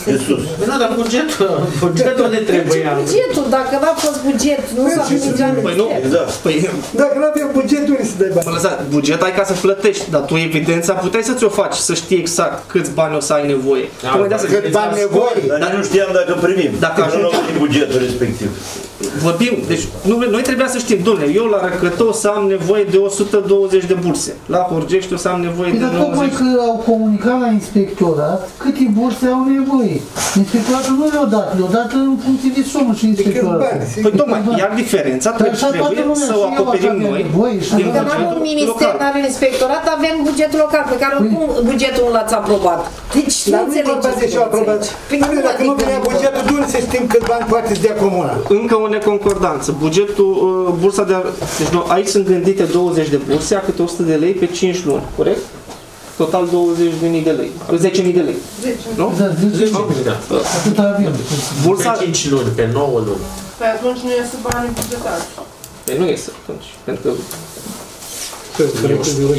Da, dar bugetul ne trebuia. Bugetul, dacă n-a fost buget, nu s-a primit la minister. Dacă n-avea bugetul, nu se dai bani. Mă lăsați, buget ai ca să plătești, dar tu evidența puteai să ți-o faci, să știi exact câți bani o să ai nevoie. Câți bani nevoie? Dar nu știam dacă primim, dacă nu am primit bugetul respectiv. Vorbim, deci noi trebuia să știm, domnule, eu la Răcătău o să am nevoie de 120 de burse, la Horgești o să am nevoie de 90. Dar tocmai că au comunicat la inspectorat câte burse au nevoie. Inspectoratul nu le-o dat în funcție de sumă și inspectoratul. Păi tocmai, iar diferența trebuie să o acoperim noi. Dacă nu avem un minister, nu avem inspectorat, avem bugetul local, pe care oricum bugetul nu l-ați aprobat. Deci nu înțelegeți. Dacă nu venea bugetul, nu se știm cât bani poate-ți dea comuna. Încă o neconcordanță. Bugetul, bursa de... Deci aici sunt gândite 20 de burse, a câte 100 de lei pe 5 luni, corect? Total 20.000 de lei. 10.000 de lei. Nu? Da, 10.000 de lei. Bursa... Pe 5 luni, pe 9 luni. Păi atunci nu iese banii bugetari. Păi nu iese atunci, pentru că...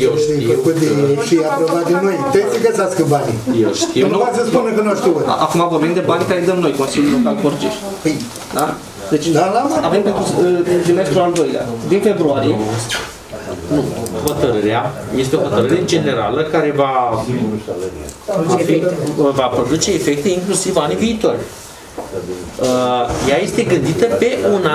Eu știu și aprobat de noi. Trebuie să găsească banii. Eu știu. Nu poate să spună că nu știu. Acum vorbim de banii care îi dăm noi, Consiliul Local Corgești. Da? Deci avem pentru semestrul al doilea. Din februarie. Nu. Hotărârea este o hotărâre generală care va produce efecte inclusiv anii viitori. Ea este gândită pe un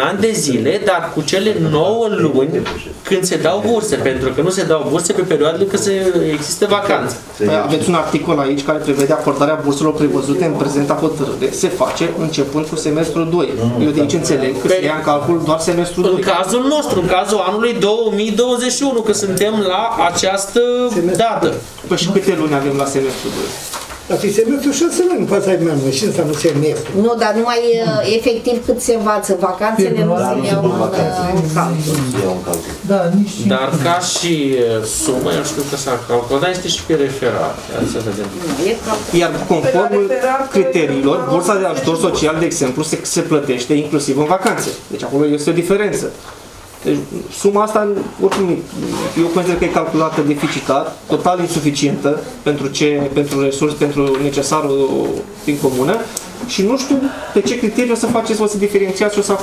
an de zile, dar cu cele 9 luni când se dau burse, pentru că nu se dau burse pe perioadele când există vacanță. Aveți un articol aici care prevede acordarea burselor prevăzute în prezenta hotărâre. Se face începând cu semestrul 2. Eu de aici înțeleg că se ia în calcul doar semestrul 2. În cazul nostru, în cazul anului 2021, că suntem la această dată. Păi și câte luni avem la semestrul 2? Dar fi semestrul 6 luni, poate să ai mai mult, ce înseamnă semestru? Nu, dar numai efectiv cât se învață, vacanțele nu se iau în calcul. Dar ca și sumă, eu știu că s-a calculat, este și pe referat. Iar conform criteriilor, bursa de ajutor social, de exemplu, se plătește inclusiv în vacanțe. Deci acolo este o diferență. Deci suma asta, oricum, eu consider că e calculată deficitar, total insuficientă pentru resurse, pentru necesarul din comună și nu știu pe ce criterii o să faceți, o să diferențiați și o să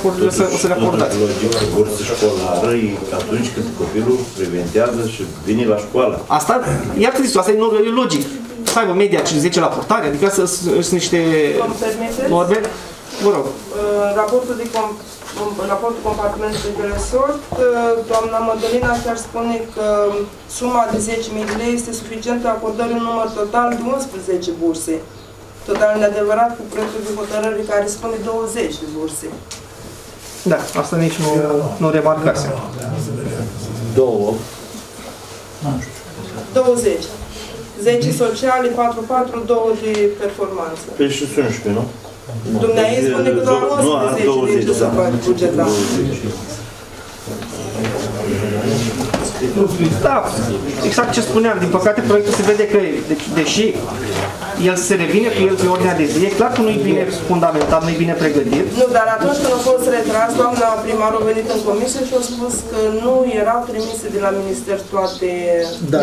le acordați. Logica bursă școlară e atunci când copilul preventează și vine la școală. Asta, iată, asta e logic. să aibă media 50 la portare, adică să sunt niște norme. Vă rog. Raportul compartimentului de resort, doamna Mădălina chiar spune că suma de 10.000 de lei este suficientă acordării un număr total de 11 burse. Total neadevărat cu proiectul de hotărâri care spune 20 de burse. Da, asta nici nu remarcase. 20. 10 sociale, 4-4, 2 de performanță. Păi și 11, nu? Dumneavoastră spune că doar 11 de buget la da, exact ce spuneam. Din păcate, proiectul se vede că, deși el se revine cu el pe ordinea de zi, e clar că nu-i bine fundamentat, nu-i bine pregătit. Nu, dar atunci când a fost retras, doamna primarul a venit în comisie și a spus că nu erau trimise de la minister toate... Da,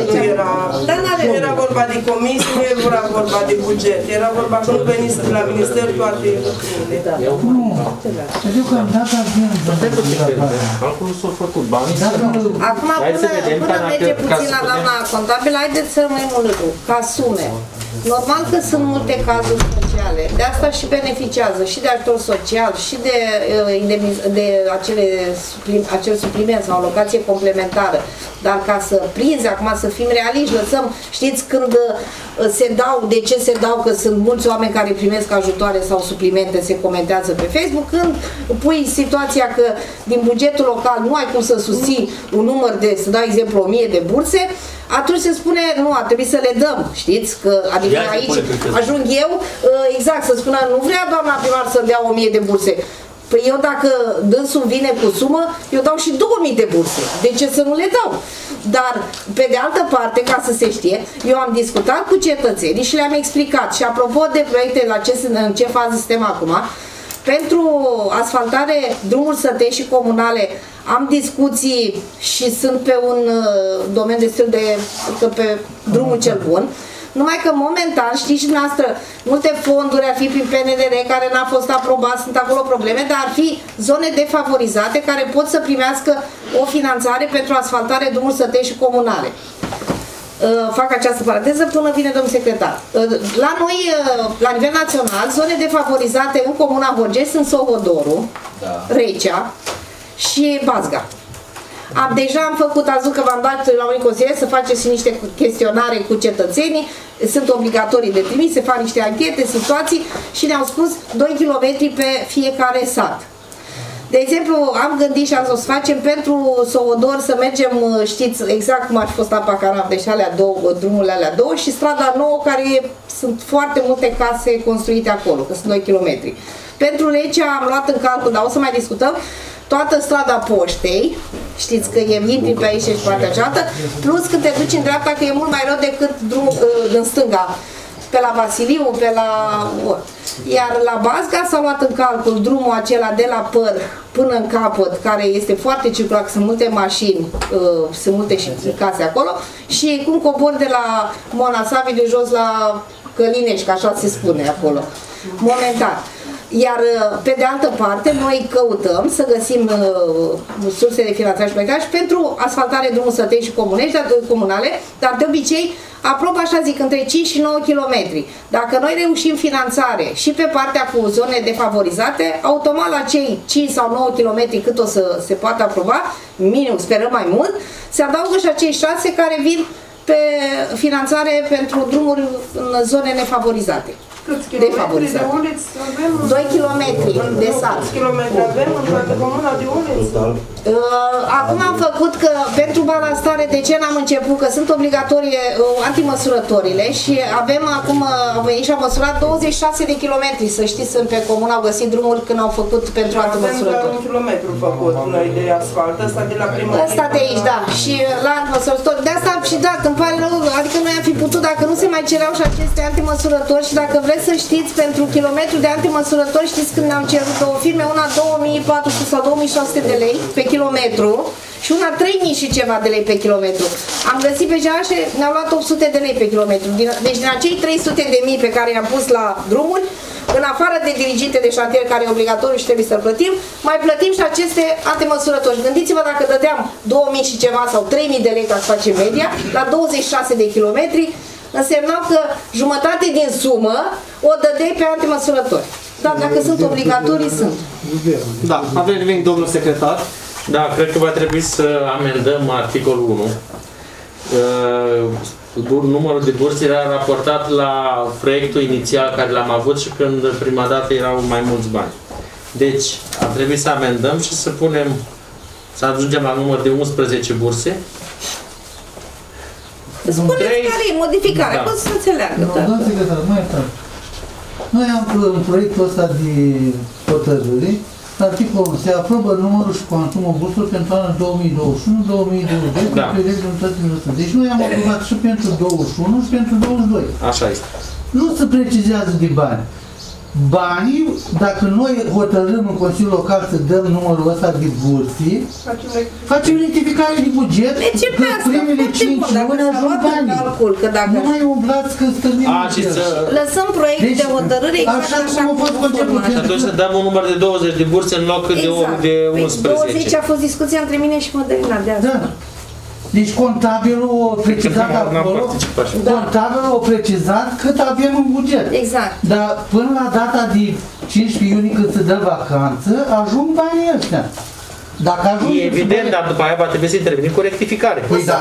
nu era vorba de comisie, nu era vorba de buget, era vorba că nu venise de la minister toate... Nu, știu că am dat acum s-au făcut bani. Acum, până merge puțin la doamna contabilă, haideți să rămâim un lucru, ca sume. Normal că sunt multe cazuri sociale, de asta și beneficiază și de ajutor social, și de acel supliment sau alocație complementară. Dar ca să prinzi, acum să fim realiști, lăsăm, știți când se dau, de ce se dau, că sunt mulți oameni care primesc ajutoare sau suplimente, se comentează pe Facebook, când pui situația că din bugetul local nu ai cum să susții un număr de, să dau exemplu, 1000 de burse, atunci se spune, nu, ar trebui să le dăm, știți, că, adică aici ajung eu, exact, să spună, nu vrea doamna primar să dea 1000 de burse. Păi eu dacă dânsul vine cu sumă, eu dau și 2000 de burse. De ce să nu le dau? Dar, pe de altă parte, ca să se știe, eu am discutat cu cetățenii și le-am explicat. Și apropo de proiecte, în ce fază suntem acum, pentru asfaltare, drumuri sătești și comunale, am discuții și sunt pe un domeniu destul de, pe drumul cel bun. Numai că momentan, știți și dumneavoastră, multe fonduri ar fi prin PNDR care n-a fost aprobat, sunt acolo probleme, dar ar fi zone defavorizate care pot să primească o finanțare pentru asfaltare, drumuri sătești și comunale. Fac această paranteză până vine domnul secretar. La noi, la nivel național, zone defavorizate în comuna Borgești sunt Sohodoru, da. Recea și Bazga. Deja am făcut, azi că v-am dat la unii consilieri să faceți și niște chestionare cu cetățenii, sunt obligatorii de trimis, se fac niște anchete, situații și ne-au spus 2 km pe fiecare sat. De exemplu, am gândit și azi o să facem pentru Soodor să mergem, știți exact cum ar fi fost apa Canap, deci alea două, drumurile alea două și strada nouă care sunt foarte multe case construite acolo, că sunt 2 km. Pentru Lecea am luat în calcul, dar o să mai discutăm, toată strada Poștei, știți că e intri pe aici și partea cealaltă, plus când te duci în dreapta că e mult mai rău decât drumul în stânga, pe la Vasiliu, pe la... Iar la Bazga s-a luat în calcul drumul acela de la Păr până în capăt, care este foarte circulat, sunt multe mașini, sunt multe și case acolo, și cum cobor de la Mona Savi de jos la Călinești, că așa se spune acolo, momentan. Iar, pe de altă parte, noi căutăm să găsim surse de finanțare și proiectare pentru asfaltare drumul sătei și comunale, dar de obicei aproape, așa zic, între 5 și 9 km. Dacă noi reușim finanțare și pe partea cu zone defavorizate, automat la cei 5 sau 9 km cât o să se poată aproba, minim, sperăm mai mult, se adaugă și acei 6 care vin pe finanțare pentru drumuri în zone nefavorizate. Defavorizat. 2 km de sat. Acum am făcut că pentru balastare, de ce n-am început? Că sunt obligatorie antimăsurătorile și avem acum, am venit și am măsurat 26 de kilometri, să știți, sunt pe comună, au găsit drumuri când au făcut pentru antimăsurători. Avem un kilometru făcut noi de asfalt, ăsta de la primărie. Ăsta de aici, da, și la antimăsurători. De asta și da, îmi pare rău, adică noi am fi putut, dacă nu se mai cereau și aceste antimăsurători și dacă vreți să știți, pentru kilometru de antimăsurători, știți când ne-au cerut două firme, una 2400 sau 2600 de lei pe kilometru și una 3000 și ceva de lei pe kilometru. Am găsit pe GAL și ne-au luat 800 de lei pe kilometru. Deci din acei 300 de mii pe care i-am pus la drumuri, în afară de dirigite de șantier care e obligatoriu și trebuie să-l plătim, mai plătim și aceste antimăsurători. Gândiți-vă dacă dădeam 2000 și ceva sau 3000 de lei ca să facem media, la 26 de kilometri, însemna că jumătate din sumă o dădeai pe antimăsurători. Dar dacă sunt obligatorii, sunt. Da, avem venit domnul secretar. Da, cred că va trebui să amendăm articolul 1. Numărul de burse era raportat la proiectul inițial care l-am avut și când prima dată erau mai mulți bani. Deci, ar trebui să amendăm și să punem, să ajungem la număr de 11 burse. Spuneți care e modificarea, da. Pot să înțeleagă. No, doamnă secretar, mai tare. Noi am în proiectul ăsta de hotărâre, articolul se aprobă numărul și cuantumul burselor pentru anul 2021-2022, da. Deci noi am aprobat și pentru 2021 și pentru 2022. Așa este. Nu se precizează de bani. Banii, dacă noi hotărâm în Consiliul Local să dăm numărul ăsta de burse, facem rectificare de buget, că primele 5 luni ajung banii. Nu mai umblați că stârnim bugetul. Lăsăm proiectul de hotărâre exact așa cum a fost conceput. Și atunci să dăm un număr de 20 de burse în loc de 11. 20 a fost discuția între mine și Mădălina de azi. Deci contabilul a precizat acolo, contabilul a precizat cât avem în buget. Exact. Dar până la data de 15 iunie când se dă vacanță, ajung banii ăștia. Dacă ajung, e evident, dar după aia va trebui să intervenim cu rectificare. Păi da,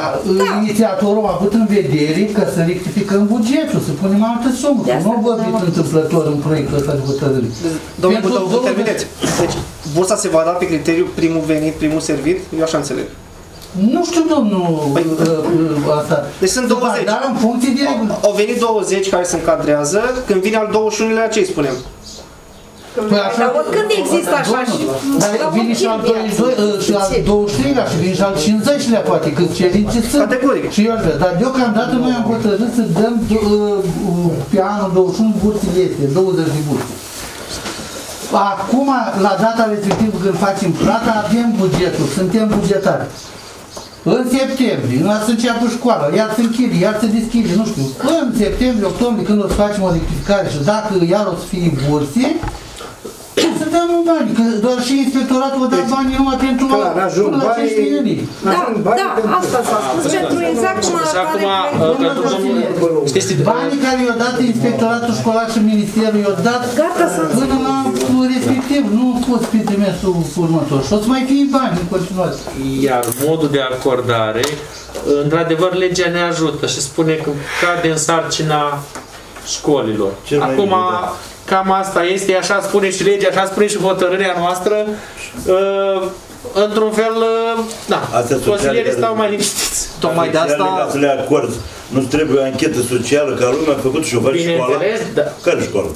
inițiatorul a avut în vedere că să rectificăm bugetul, să punem altă sumă. Nu vă văd întâmplător în proiectul ăsta de hotărâri. Domnul Butău, vă permiteți. Deci, bursa se va da pe criteriu primul venit, primul servit? Eu așa înțeleg. Nu știu, domnul, asta. Deci sunt 20. Dar în funcție de... Au venit 20 care se încadrează, când vine al 21-lea, ce îi spunem? Dar oricând există așa și... Dar vine și al 23-lea și vine și al 50-lea, poate, cât cerințe sunt. Categoric. Și eu aș vrea. Dar deocamdată noi am hotărât să dăm pe anul 21 bursele este, 20 de burse. Acum, la data respectivă, când facem plata, avem bugetul, suntem bugetari. În septembrie, nu ați început școala, iar se închide, iar se deschide, nu știu. În septembrie, octombrie, când o să facem o rectificare și dacă iar o să fie burse, să dăm bani, că doar și inspectoratul o dă bani numai pentru la 15 iunie. Da, da, asta s-a spus, pentru exact cum arătare proiectul. Banii care i-au dat inspectoratul școlar și ministerul i-au dat până la respectiv, nu poți fi trimesul următor și o să mai fie bani în continuare. Iar modul de acordare, într-adevăr, legea ne ajută și spune că cade în sarcina școlilor. Acum, cam asta este, așa spune și legea, așa spune și hotărârea noastră. Într-un fel, da, consilierii stau mai liniștiți. Tocmai de asta... Nu trebuie anchetă socială, ca lumea a făcut și o face școală. Care școală?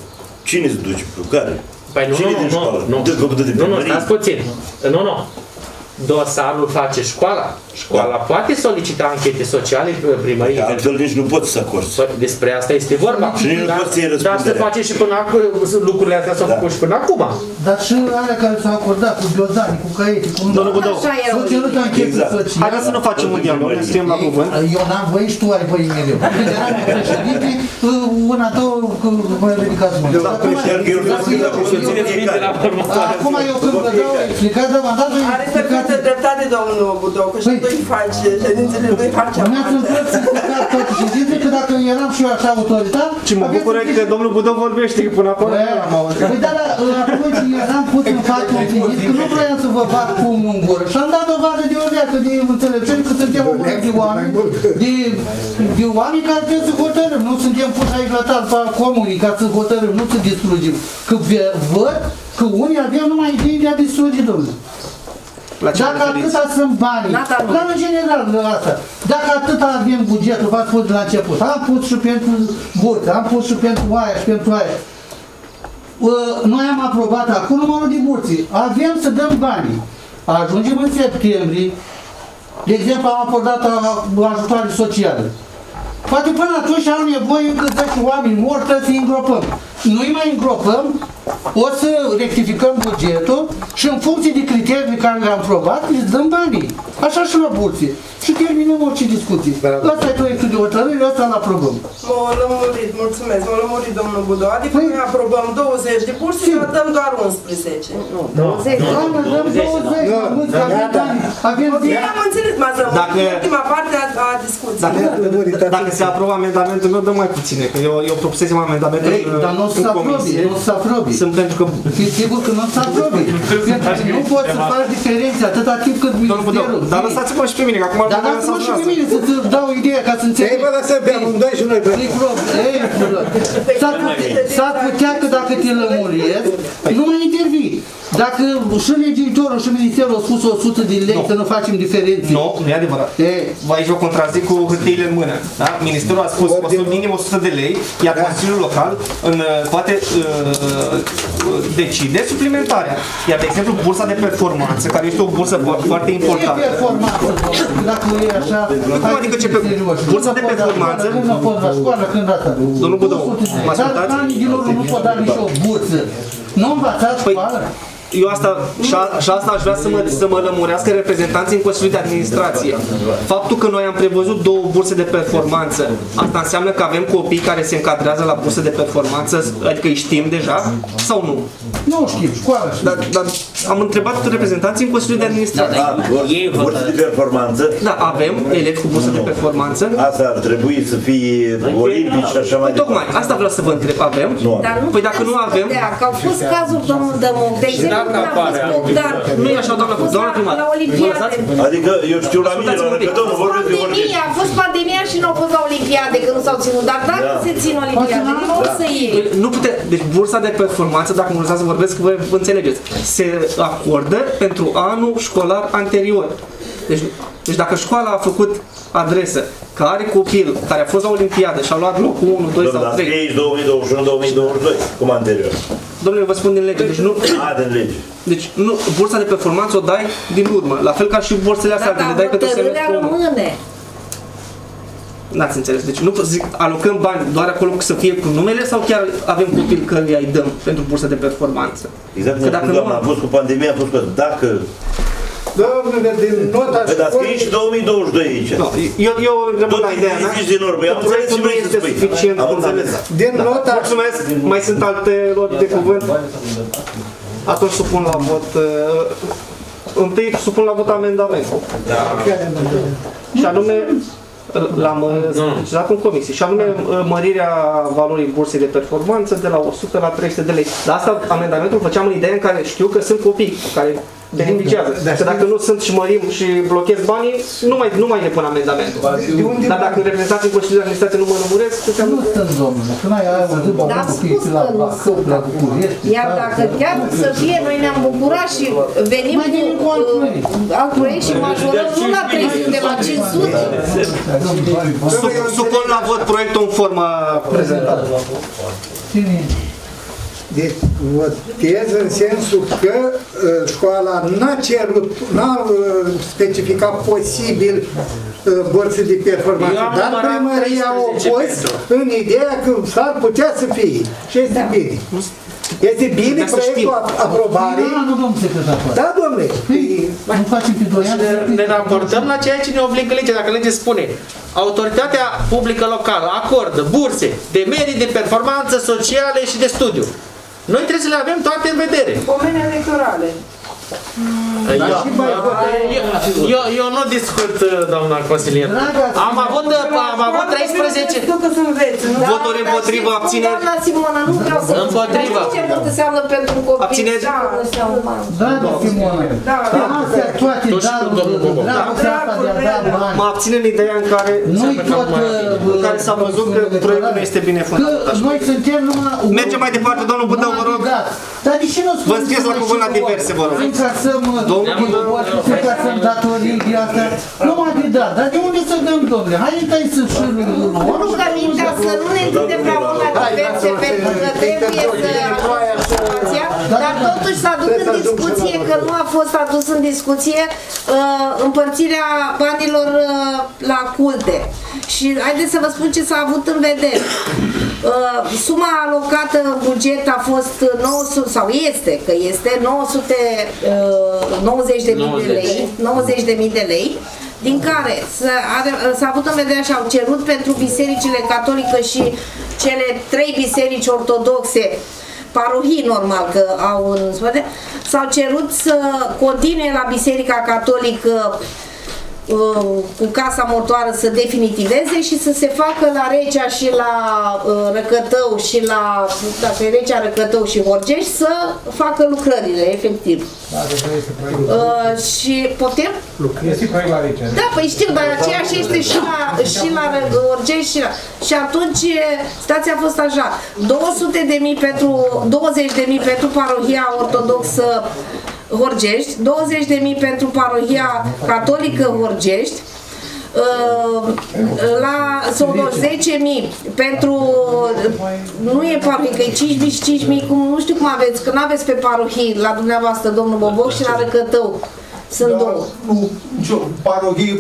Cine se duce? Care? Cine din școală? Nu, stați puțin. Nu. Dosarul face școala. Școala poate solicita anchete sociale primării. Altfel nici nu poți să acorzi. Despre asta este vorba. Dar să facem și până acum, lucrurile astea s-au făcut și până acum. Dar și alea care s-au acordat cu biozanii, cu caietii, cu unul. Domnul Budău, s-au cerut anchete sociale. Hai să nu facem un dialog, ne scriem la cuvânt. Eu n-am voie și tu ai voie mereu. General, președinte, una, două, mai ridicați mă. Acum eu când vă dau explicați, dar v-am dat o explicație. Este dreptate, domnul Budău, că și tu-i faci, ședințele nu-i faci amate. Mi-ați învățit toate ședințe, că dacă eram și eu așa autoritar... Și mă bucură că domnul Budău vorbește până acolo. Păi da, dar apoi eram pus în față un finit, că nu vreau să vă fac cu un gură. Și am dat dovadă de o viață, de înțelepciuni, că suntem o gură de oameni care trebuie să hotărâm. Nu suntem puși aici la talpa comunii ca să hotărâm, nu să distrugim. Că văd că unii aveau numai idei de a distruge, domnule. Dacă atâta sunt banii, planul general de asta, dacă atâta avem bugetul, v-ați spus de la început, am pus și pentru burte, am pus și pentru aia și pentru aia. Noi am aprobat acum numărul de burse, avem să dăm banii. Ajungem în septembrie, de exemplu am acordat ajutoare sociale. Poate până atunci au nevoie încă 10 oameni mori, trebuie să-i îngropăm. Nu-i mai îngropăm, o să rectificăm bugetul și în funcție de criteriile care le-am probat, le dăm banii. Așa și la burse. Și terminăm orice discuții. Asta e proiectul de hotărâre, asta îl aprobăm. M-a lămurit, mulțumesc, m-a lămurit domnul Budău. Adică noi aprobăm 20 de burse și dăm doar 11. Nu, 20. Dăm 20, nu, avem 10. Am înțeles, m-ați lămurit, ultima parte a discuției. Dacă se aprobă amendamentul meu, dăm mai puține, că eu propusesem amendamentul în comisie. Nu o să aprobi. Sunt pentru că... Fiți sigur că nu o să aprobi. Nu poți să faci diferențe atâta timp cât ministerul. Dar lăsați-mă și pe mine, că acum... Dar lăsați-mă și pe mine să-ți dau ideea ca să înțelegi. Ei, bă, lăsă pe amândoi și noi pe amândoi. S-ar putea că dacă te lămuriesc, nu mai intervii. Dacă și legiuitorul și ministerul au spus 100 de lei să nu facem diferențe. Nu, nu e adevărat. Aici vă contrazic cu hârtiile în mână. Ministerul a spus minim 100 de lei, iar Consiliul Local poate decide suplimentarea. Iar, de exemplu, bursa de performanță, care este o bursă foarte importantă. Ce performanță? Dacă e așa... Cum adică ce performanță? Bursa de performanță... Când a fost la școală, când a dat... Domnul Budău, mă ascultați? Dar anii din urmă nu pot da nici o bursă. Nu învățați școală? Eu asta, și asta aș vrea să mă lămurească reprezentanții în Consiliul de Administrație. Faptul că noi am prevăzut două burse de performanță, asta înseamnă că avem copii care se încadrează la burse de performanță, adică îi știm deja, sau nu? Nu știu, școală. Dar am întrebat reprezentanții în Consiliul de Administrație. Da, burse de performanță? Da, avem elevi cu burse de performanță. Asta ar trebui să fie olimpici și așa mai departe. Tocmai, asta vreau să vă întreb, avem? Păi dacă nu avem... Că au fost cazuri, domnul Dămoc, de exemplu, nu e așa, doamnă, doamnă primar. Adică, eu știu la mine, doamnă, că domnul vorbește. A fost pandemia și nu au fost la Olimpiade, că nu s-au ținut. Dar dacă se țin Olimpiade, nu o să iei. Nu puteți, deci bursa de performanță, dacă mă lăsați să vorbesc, vă înțelegeți. Se acordă pentru anul școlar anterior. Deci dacă școala a făcut adresă, că are copil care a fost la Olimpiadă și a luat locul 1, 2 sau 3... Domnule, 2021-2022, cum anterior. Domnule, vă spun din lege, deci nu... din lege. Deci nu, bursa de performanță o dai din urmă, la fel ca și bursele astea, le dai către semestru 1. N-ați înțeles, deci nu zic, alocăm bani doar acolo să fie cu numele sau chiar avem copil că îi dăm pentru bursa de performanță? Exact, că dacă nu am fost cu pandemia, a fost că dacă... Domnule, din nota școlii... Dar scrie și 2022 aici. Eu rămân la ideea mea. Proiectul nu este suficient. Din nota... Mulțumesc, mai sunt alte lor de cuvânt. Atunci supun la vot... Întâi supun la vot amendamentul. Și anume... L-am solicitat în comisie. Și anume mărirea valorii bursei de performanță de la 100 la 300 de lei. Dar asta, amendamentul, făceam în ideea în care știu că sunt copii care beneficiază. Că dacă nu sunt și mărim și blochez banii, nu mai depun amendamentul. Dar dacă reprezentați în Consiliul de Administrație nu mă număresc, nu sunt, domnule. Când ai văzut banii copiii la Bacău, la București... Iar dacă chiar să fie, noi ne-am bucurat și venim cu alt proiect și majorăm nu la 300, la 500. Supun la vot proiectul în formă prezentată. Deci, votez în sensul că școala n-a specificat posibil borțe de performanță, dar primăria a opus în ideea că s-ar putea să fie. Și este bine. Este bine proiectul aprobare. Da, domnule. Ne raportăm la ceea ce ne obligă legea. Dacă legea spune, autoritatea publică locală acordă burse de merit, de performanță sociale și de studiu. Noi trebuie să le avem toate în vedere. Domenii electorale. Eu nu discut, doamna consilier. Am avut 13. Voturi împotriva, abțineri. Împotriva. Abțineri. Mă abține în ideea în care s-a văzut că proiectul nu este bine fundat. Mergem mai departe, domnul Budău, vă rog. Vă înscrieți la cuvânt la diverse, vă rog. Să-mi datorii de asta. Nu m-a dat, dar de unde să dăm, domnule? Hai să șurăm. Mă rog amintea să nu ne întindem prea mult la diverse, pentru că trebuie să situația, dar totuși s-a dus în discuție, că nu a fost adus în discuție împărțirea banilor la culte. Și haideți să vă spun ce s-a avut în vedere. Suma alocată în buget a fost 900, sau este, că este 90.000 de lei, din care s-a avut în vedere și au cerut pentru bisericile catolică și cele 3 biserici ortodoxe, parohii normal că au în spate, s-au cerut să continue la Biserica Catolică cu casa mortoară să definitiveze și să se facă la Recea și la Răcătău și la Recea, Răcătău și Horgești să facă lucrările, efectiv. Da, și putem? Este proiect la Recea. Da, păi știu, dar aceeași este și la, Horgești și la... Și atunci stația a fost așa, 200.000 pentru, 20.000 pentru parohia ortodoxă Horgești, 20.000 pentru parohia catolică Horgești, la sau 10.000 pentru, nu e parohică, e 5.000 cum, nu știu cum aveți, că nu aveți pe parohii la dumneavoastră, domnul Boboc, și la Răcătău. Sunt două. Parohie,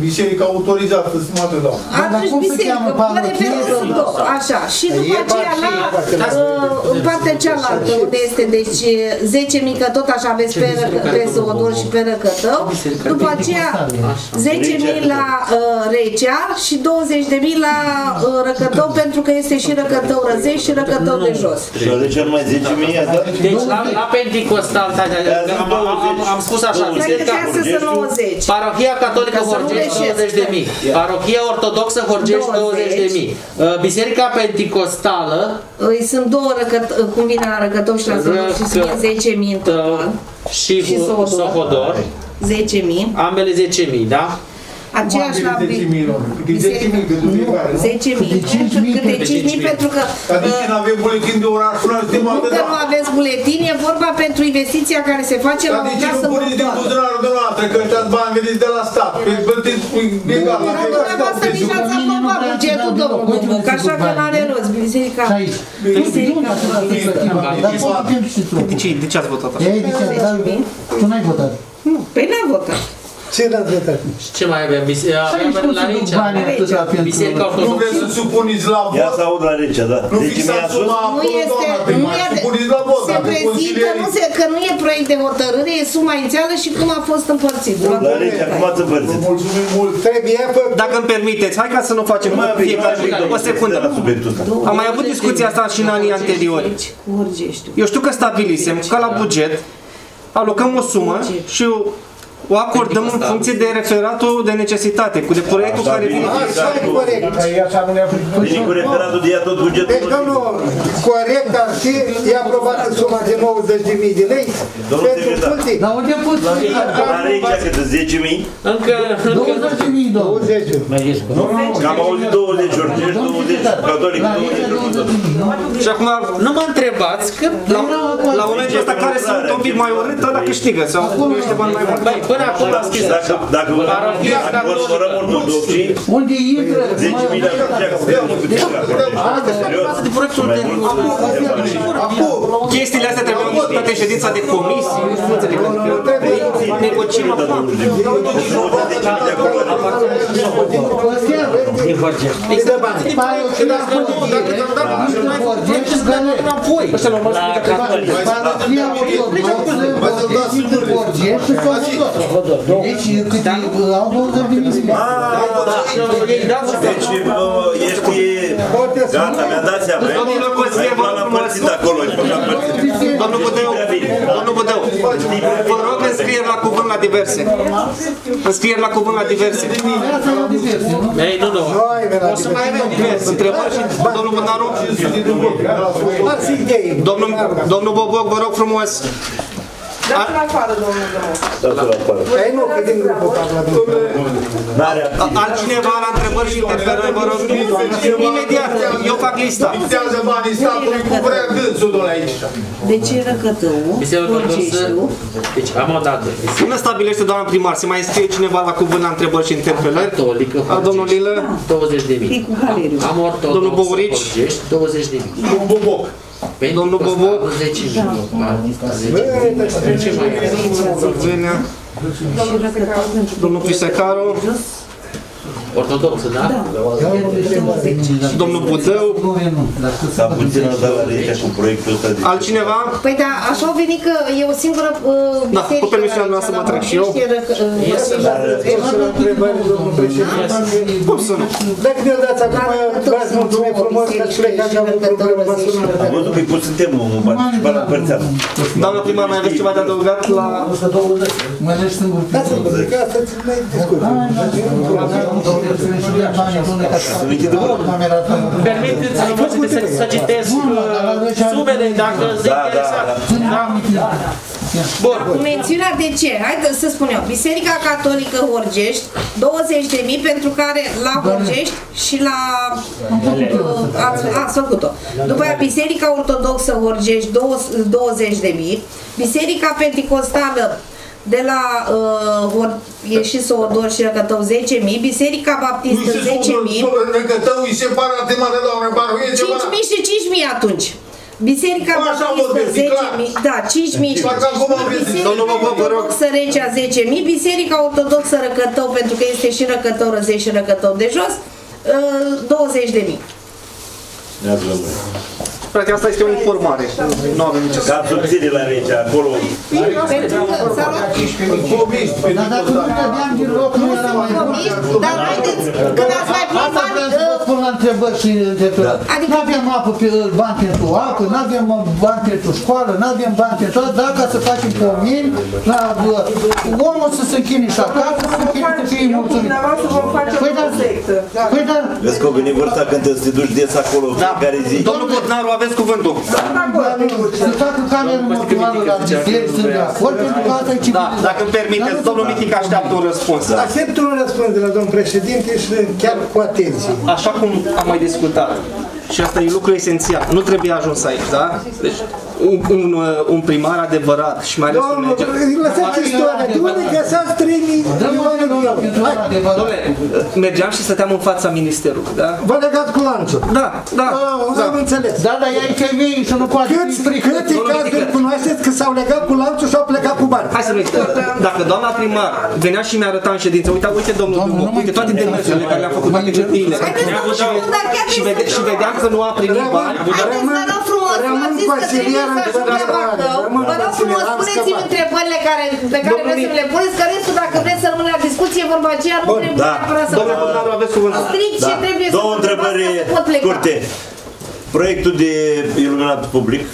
biserica autorizată, stimate doamne. Atunci biserică, mă refer că sunt două, așa. Și după aceea la, în partea cealaltă, unde este, deci 10.000, că tot așa aveți pe Sodor și pe Răcătău, după aceea 10.000 la Recea și 20.000 la Răcătău, pentru că este și Răcătău Răzești și Răcătău de Jos. Și la Recea numai 10.000? Deci la Pentecostal, am spus așa, parohia catolică Horgești 20.000, parohia ortodoxă Horgești 20.000, biserica penticostală, sunt două, cum vine la Răcătău și la Sodor, 10.000 și Sohodor, 10.000, ambele 10.000, da? Aceeași la de 5.000 pentru că nu avem buletin de oraș, nu aveți buletin, e vorba pentru investiția care se face la o casă mortoară, că ăștia bani veniți de la stat. Dumneavoastră nici n-ați aprobat bugetul, domnul, că așa că n-are rost biserica. De ce ați votat așa? Tu n-ai votat? Nu, păi n-am votat. Ce n-ați votat? Și ce mai avem? Avem la Recea. Nu vreți să supuniți la vot? Ia să aud la Recea, da. Nu fixați suma acolo, doamna primar, supuniți la vot. Se prezintă că nu e proiect de hotărâre, e suma inițială și cum a fost împărțit. La Recea, cum ați împărțit? Mulțumim mult. Trebuie, dacă îmi permiteți, hai ca să nu facem fiecare o secundă. Am mai avut discuția asta și în anii anteriori. Eu știu că stabilisem că la buget alocăm o sumă și o acordăm în funcție de referatul de necesitate, cu de proiectul care vine. Așa e corect. Vine cu referatul de ea tot bugetul. Deci, domnul, corect ar fi, e aprobată suma de 90.000 de lei pentru cultii. Dar unde poți să fie? La Recea câte 10.000? Încă 20.000, domnul. 20.000. Că am auzit 20 orgești, 20 catolic, 20. Și acum nu mă întrebați că la momentul ăsta care sunt un pic mai urât, ăla câștigă sau niște bani mai mult. Până acum am scris, dacă măsurăm ordinul de obții, 10.000 de acum. Chestiile astea trebuiau discutate în ședința de comisie, nu știu înțeleg. Negociem acum. Deci, câte au 20.000? Deci, ești... Gata, mi-a dat seama. Domnul Costie, vă mulțumesc. Domnul Budeu, vă rog, înscrieri la cuvânt la diverse. Înscrieri la cuvânt la diverse. Ei, nu, nu. O să mai avem diverse. Întrebări și domnul Mânaru? Domnul Boboc, vă rog frumos. Dați-l afară, domnul Dumnezeu. Ei, nu, că din grupul ăsta. Altcineva la întrebări și interferări, vă rog. Imediat, eu fac lista. Dictează banii statului cu vrea gândul de aici. Deci e Răcătău, Horgeștiu. Deci, am o dată. Până stabilește, doamna primar, se mai înscrie cineva la cuvânt la întrebări și interferări? Domnul Lilă? 20.000. Domnul Bourici? 20.000. Domnul Boboc? Domnul Boboc? 10.000. Domnul Pisecaru? Ortodoxă, da? Da. Domnul Buzău? S-a puțin la aici cu proiectul ăsta. Altcineva? Păi da, așa au venit că e o singură biserică. Da, cu permisiunea noastră mă trec și eu. Cum să nu? Dacă ne-o dați acum, v-ați mulțumit frumos că ați plecat și am un problemă. Am văzut că-i pus în temă omul, participat la părțeană. Doamna primar, mai aveți ceva de adăugat la... Permiteți-mi puțin să citesc sumele, dacă se interesează. Bun. Mențiunea de ce? Hai să spun eu. Biserica Catolică Horgești, 20.000 pentru care la Horgești și la... Ați făcut-o. După aia Biserica Ortodoxă Horgești, 20.000. Biserica Pentecostală de la ieși Soodor și Răcătău 10.000, Biserica Baptistă 10.000. Răcătău îi separă de mare la un reparu, e ceva? 5.000 și 5.000 atunci. Biserica Baptistă 10.000, da, 5.000, Biserica Sărecea 10.000, Biserica Ortodoxă Răcătău, pentru că este și Răcătău Răzești și Răcătău de Jos, 20.000. Practic asta este o informare, nu avem nicio să... Dar subțire la rege, acolo... Pentru că s-a luat... Dar nu trebuiam din loc, nu era mai mult. Dar haideți, când ați mai pus bani... Spun la întrebări și întrebări. N-avem bani pentru apă, n-avem bani pentru școală, n-avem bani pentru toată, dacă să facem pomini, omul să se închine și acasă, să se închine să fie mulțumit. Păi dar... Vezi că o veni vârsta când te duci des acolo, fiecare zi. Domnul Botnaru, aveți cuvântul. Sunt toată camera motivală la biserici, sunt de acord, pentru că asta e civilizat. Dacă îmi permiteți, domnul Mitic așteaptă un răspuns. Aștept un răspuns de la domnul președinte și chiar cu atenție. Așa cum am mai discutat, și asta e lucru esențial, nu trebuie ajuns aici, da? Deci, un primar adevărat și mai ales un merger. Lăsați istoria, de unde găsați 3.000 de euro? Doamne, mergeam și stăteam în fața ministerului, da? V-a legat cu lanțul. Da, da. Am înțeles. Da, dar ea e femeie și nu poate. Câte cazuri cunoașteți că s-au legat cu lanțul și au plecat cu bani? Hai să vedem. Dacă doamna primar venea și mi-a arătat în ședință, uite domnul Dumbo, uite toate demersurile care le-am făcut toate cătile. Și vedeam că nu a primit bani. Rămân cu asilieră în Bacău. Vă rog frumos, spuneți-mi întrebările pe care vreți să le puneți, că restul, dacă vreți să rămâne la discuție, vorba aceea nu trebuie neapărat să vă strict și trebuie să vă pleca. Proiectul de iluminat public.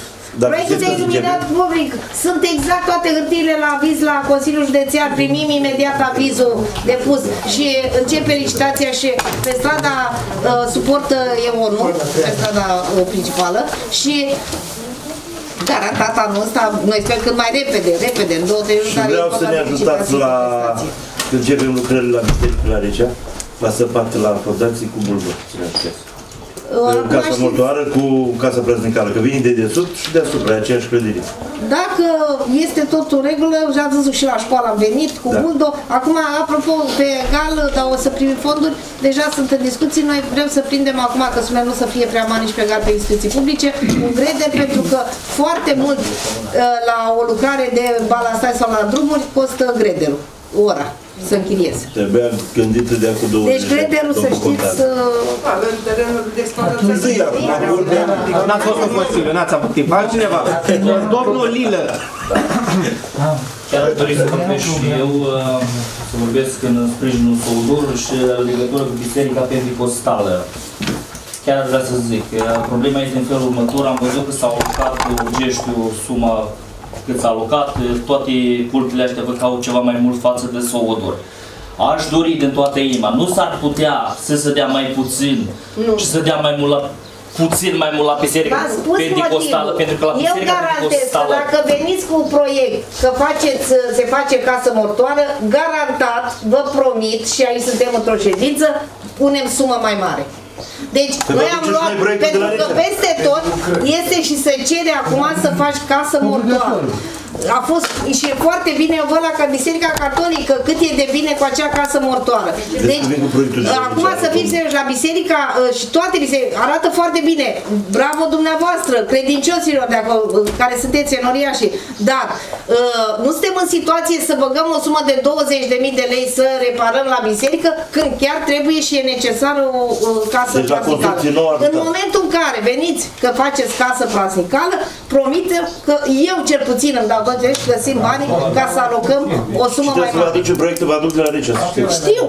Proiectul de iluminat public. Sunt exact toate hârtiile la aviz la Consiliul Județean. Primim imediat avizul depus și începe licitația și pe strada suport EON-ul, pe strada principală și garantat anul ăsta, noi sper cât mai repede, în 2-3 luni. Și vreau să ne ajutați la când începem lucrările la biserică la Recea, la săpat, la fondații cu bulbă. Casa mortoară cu casa praznicală, că vine de desubt și deasupra, e aceeași clădire. Dacă este tot în regulă, am văzut și la școală, am venit cu buldo. Acum, apropo, pe GAL, dar o să primim fonduri, deja sunt în discuții, noi vrem să prindem acum, că sumele nu să fie prea mari nici pe GAL, pe instituții publice, un grede, pentru că foarte mult la o lucrare de balastai sau la drumuri costă gredelul, ora. Să închirieze. Trebuia gândită de acum 20 de ani. Deci crederul să știți... În terenul de exploatație. N-ați fost cu Consiliu, n-ați avut timp. Altcineva? Domnul Lilă. Chiar aș dori să vorbesc și eu, să vorbesc în sprijinul Soudor și în legătură cu Biserica Pentecostală. Chiar aș vrea să zic. Problema este în felul următor. Am văzut că s-au alocat o sumă cât s-a alocat, toate cultele astea vă caut ceva mai mult față de Soodor. Aș dori din toată inima, nu s-ar putea să se dea mai puțin și să dea mai mult la... puțin mai mult la biserică pentecostală, pentru că la biserica pentecostală... Eu garantez că dacă veniți cu un proiect că faceți, se face casă mortoară, garantat, vă promit, și aici suntem într-o ședință, punem sumă mai mare. Deci, noi am luat, pentru că peste tot este și se cere acum să faci casă mortoară. a fost și e foarte bine văd la Biserica Catolică cât e de bine cu acea casă mortoară. Deci, acum să fim serioși, la biserica și toate biserica arată foarte bine. Bravo dumneavoastră, credincioșilor de acolo, care sunteți enoriași. Dar nu suntem în situație să băgăm o sumă de 20.000 de lei să reparăm la biserică când chiar trebuie și e necesară o casă pasnicală. În momentul în care veniți că faceți casă pasnicală, promit că eu cel puțin îmi dau tot ce găsim banii ca să alocăm o sumă mai mare. Știți, proiectul vă aduc de la Rece, să știu. Știu!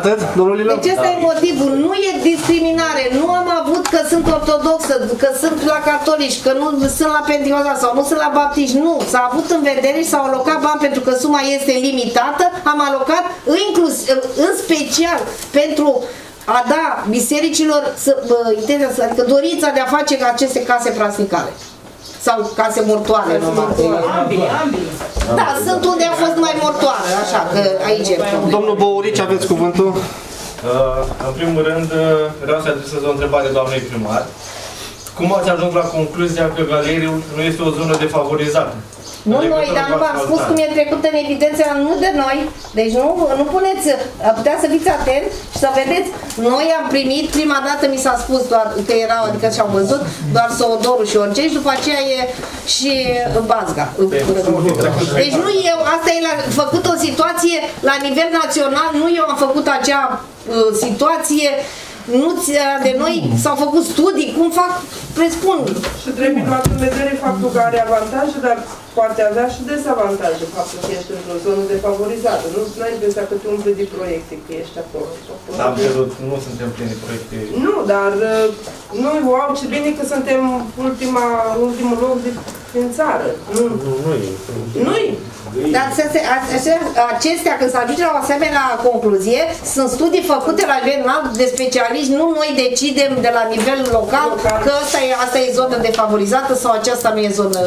Atât, domnul Lilă? Deci ăsta e motivul, nu e discriminare, nu am avut că sunt ortodoxă, că sunt la catolici, că nu sunt la pentecostal sau nu sunt la baptiști, nu. S-a avut în vedere și s-au alocat bani pentru că suma este limitată, am alocat în special pentru a da bisericilor intenția, adică dorința de a face aceste case pasnicale sau case mortoare, normal. Ambele. Da, sunt unde a fost mai mortoare, așa, că aici e problema. Domnul Băurici, aveți cuvântul? În primul rând, vreau să adresez o întrebare doamnei primar. Cum ați ajuns la concluzia că galeriul nu este o zonă defavorizată? Nu noi, dar nu v-am spus cum e trecut în evidență, nu de noi. Deci nu puneți, puteți să fiți atenți și să vedeți. Noi am primit, prima dată mi s-a spus doar că erau, adică și-au văzut, doar Soodorul și Orgești, după aceea e și Bazga. Deci nu eu, asta e făcut o situație la nivel național, nu eu am făcut acea situație. Nu de noi s-au făcut studii, cum fac, presupun. Și trebuie luat în vedere faptul că are avantaje, dar poate avea și dezavantaje faptul că ești într-o zonă defavorizată. Nu ai impresia că te umpli de proiecte, că ești acolo. Absolut, nu suntem plini de proiecte. Nu, dar noi, wow, ce bine că suntem ultimul loc din țară. Nu-i. Dar acestea, când se ajunge la o asemenea concluzie, sunt studii făcute la nivel înalt de specialiști, nu noi decidem de la nivel local că asta e zonă defavorizată sau aceasta nu e zonă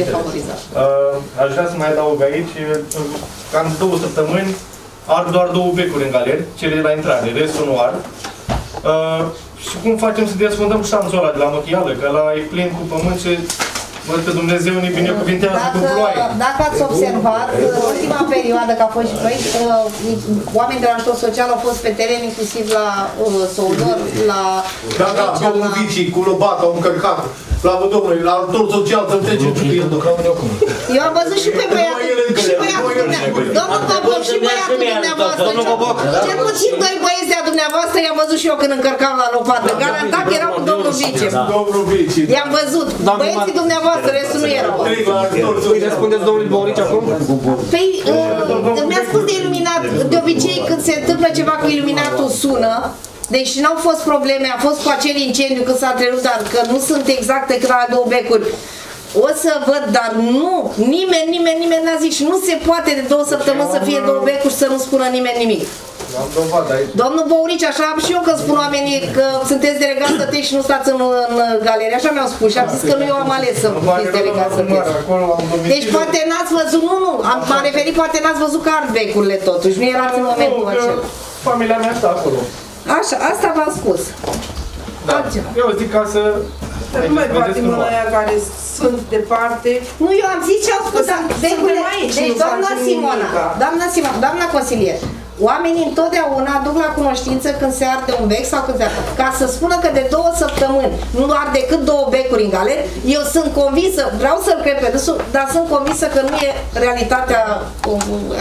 defavorizată. Aș vrea să mai adaug aici, cam 2 săptămâni ar doar 2 becuri în galeri, cele de la intrare, restul nu ar. Și cum facem să desfundăm șanțul ăla de la Nochială, că ăla e plin cu pământ și... Văd că Dumnezeu ne binecuvintează cu ploaie. Dacă ați observat, în ultima perioadă că a fost și proiect, oamenii de la ajutor social au fost pe teren, inclusiv la Soudor, la... Dacă ați avut un vicii cu lobaca, un încărcat, la Vădomului, la ajutor social, să-mi trece ciucrie. Eu am văzut și pe băiatul dumneavoastră. Cel puțin 2 băieți de-a dumneavoastră i-am văzut și eu când încărcam la lopată. Garantat erau cu domnul Vicii. I-am văzut. Băieții dumneavoastră. Restul nu era. Îi răspundeți domnului Băurici acum? Păi, mi-a spus de iluminat. De obicei când se întâmplă ceva cu iluminatul sună. Deci n-au fost probleme, a fost cu acel incendiu când s-a trezut, dar că nu sunt exact decât la 2 becuri. O să văd, dar nu, nimeni n-a zis și nu se poate de 2 săptămâni să fie 2 becuri și să nu spună nimeni nimic. Domnul Băurici, așa am și eu că spun oamenii că sunteți delegați să și nu stați în galerie. Așa mi-au spus și am zis că nu eu am ales să fiți delegați să fiți. Deci poate n-ați văzut, m-am referit, poate n-ați văzut că ard becurile totuși, nu erați în momentul acela. Familia mea stă acolo. Așa, asta v-am spus. Eu zic ca să... Dar nu mai batem în aia care sunt departe. Nu, eu am zis ce au spus, dar becurile aici. Deci doamna consilier, oamenii întotdeauna aduc la cunoștință când se arde un bec sau când se arde. Ca să spună că de 2 săptămâni nu ar decât 2 becuri în galeri, eu sunt convinsă, vreau să-l cred pe dânsul, dar sunt convinsă că nu e realitatea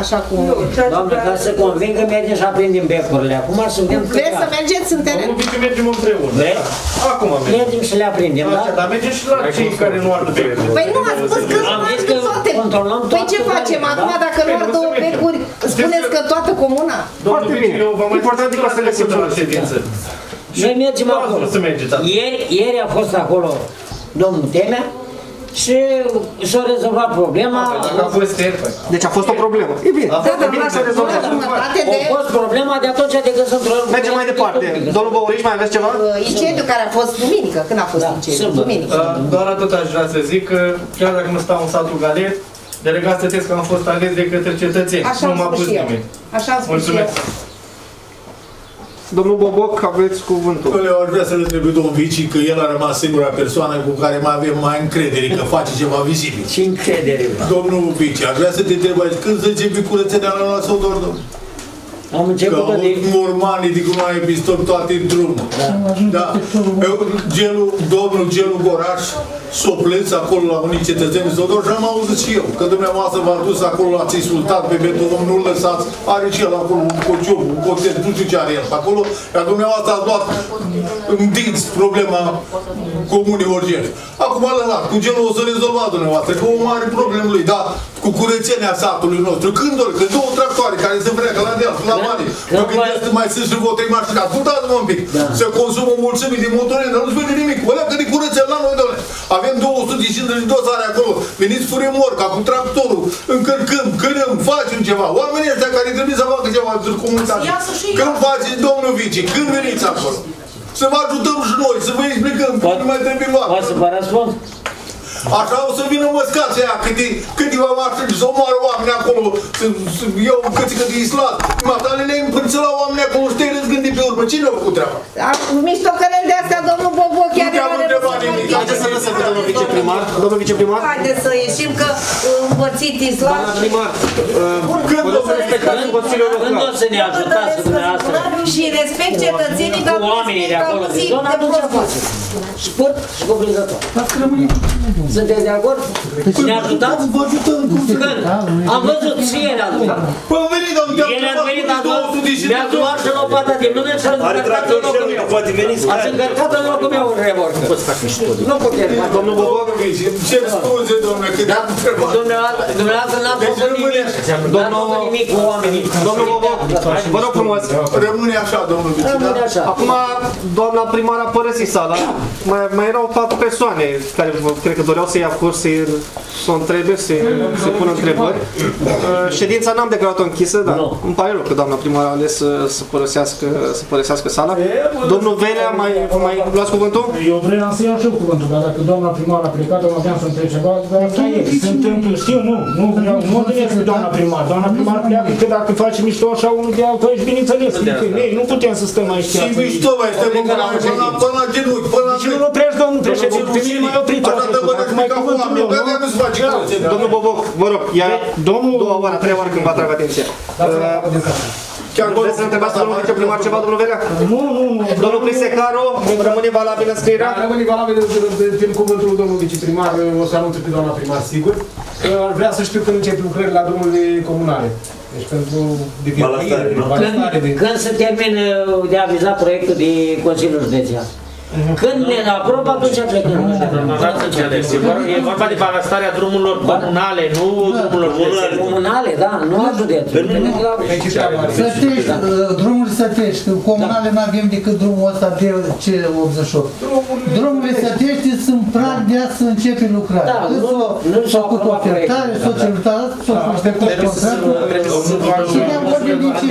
așa cum... Doamne, ca să convingă, mergem și aprindem becurile. Acum suntem... Vreți să mergeți în teren? Mergem împreună. Vreți? Acum mergem. Mergem și le aprindem, da? Dar mergem și la cei care nu ard becuri. Păi nu, ați spus că nu ard toate. Păi ce facem acum dacă nu ard 2 becuri? Spuneți că toată comună. Foarte bine. Important e să le simțim la ședință. Noi mergem acolo. Ieri a fost acolo domnul Temea și s-a rezolvat problema. Deci a fost o problemă. E bine. A fost problema de atunci decât sunt probleme. Mergem mai departe. Domnul Băurici, mai aveți ceva? Incendiu care a fost duminică. Când a fost incendiu? Doar atât aș vrea să zic că chiar dacă nu stau în satul Galet, delegați să că am fost ales de către cetățeni. Așa am spus și eu. Mulțumesc. Domnul Boboc, aveți cuvântul. Eu ar vrea să-l întreb domnul Vici că el a rămas singura persoană cu care mai avem încredere că face ceva vizibil. Ce încredere? Domnul Vici, ar vrea să te întreb când să începi curățenia la noastră odor? Am început că mormanii de cum ai pistol toate în drum. Da. Domnul Gelu Goraș s-o plâns acolo la unii cetățeni sodor și am auzit și eu că dumneavoastră v-a dus acolo, l-ați insultat pe beton, nu-l lăsați, are și el acolo un cociu, un coțet, nu știu ce are el acolo, iar dumneavoastră ați luat în dinți problema comunii Orgeri. Acum lăsat, cu Gelu o să rezolva dumneavoastră, că o mare problemă lui, dar cu curățenia satului nostru, când două tractoare care se freacă la deal, la mare, mă gândesc mai sunt și votei mașini, ascultați-mă un pic, se consumă mulțimi de motorină, nu-ți vede nimic, o leacă de curățel la noi, doamne. Avem 250 de dozare acolo, veniți furemorca cu tractorul, încărcăm, cărăm, facem ceva. Oamenii ăștia care trebuie să facă ceva pentru comunitate. Când faceți, domnul Vici, când veniți acolo? Să vă ajutăm și noi, să vă explicăm, că nu mai trebuie luat. Poate să vă răspund? Așa o să vină măscați aia, câteva mașini, să omoară oameni acolo, să iau cățică de islat. Matale le împărță la oameni acolo și te-ai răzgândi pe urmă. Cine a făcut treaba? Miștocănele de astea, domnul Bobo, chiar nu are răzgândi. Haideți să lăsăm pe domnul viceprimar. Domnul viceprimar? Haideți să ieșim că împărțit islat. Doamna primar, când o să respectați Consiliul Local? Când o să ne ajutați cu dumneavoastră? Și respect cetățenii ca oamenii de acolo de zona, atunci ce faceți? Sport și coprinzător. Sunteți de acord? Ne ajutați? Vă ajutăm cum se dă. Am văzut și ele a luat. Păi a venit a doua, mi-a luat și lopata de mână și a încărcat în locul meu. Ați încărcat în locul meu în revorcă. Nu putem. Domnul Bobovici, ce-mi scuze, domnule, că te-am întrebat. Dumneavoastră n-am făcut nimic. N-am făcut nimic cu oamenii. Domnul Bobovici, vă rog frumos. Rămâne așa, domnul Vici. Rămâne așa. Acum, doamna primară a părăsit sala. Mai erau 4 persoane care cred că doreau să ia curs, să o întrebe, să pună întrebări. Ședința n-am declarat-o închisă, dar îmi pare rău că doamna primară a ales să părăsească sala. Domnul Velea, mai luați cuvântul? Eu vreau să iau și cuvântul, dar dacă doamna primară a plecat, eu aveam să întreb ceva, dar asta e, se întâmplă, știu, nu întâlnesc cu doamna primară. Doamna primară pleacă, că dacă face mișto așa unul de altă, ești bineînțeles. Nu putem să stăm aici. Și mișto, mai stăm până la genunchi, până la genunchi. Nu treci, domnul președinte, pe mine m-ai oprit. Domnul Boboc, vă rog, ia două oară, 3 oară când vă atrag atenția. Vreți să întrebați domnul viceprimar ceva, domnul Velea? Nu. Domnul Prisecaru, rămâne valabil în scrierea? Rămâne valabil în cuvântul domnul viceprimar, o să anunțe pe doamna primar, sigur. Vrea să știu când încep lucrările la drumurile comunale. Deci pentru balastare. Când se termină de a aviza proiectul de Consiliul Județean? Când ne aprobă, atunci plecăm. E vorba de balastarea drumurilor comunale, nu drumurilor județene. Comunale, da, nu a județului. Sătești, drumuri sătești, comunale nu avem decât drumul ăsta de C88. Drumurile sătești sunt prag de azi să începe lucrarea. Nu s-au făcut o ofertare, s-au celutat, s-au făcut contractul. Și ne-am vorbit de ce.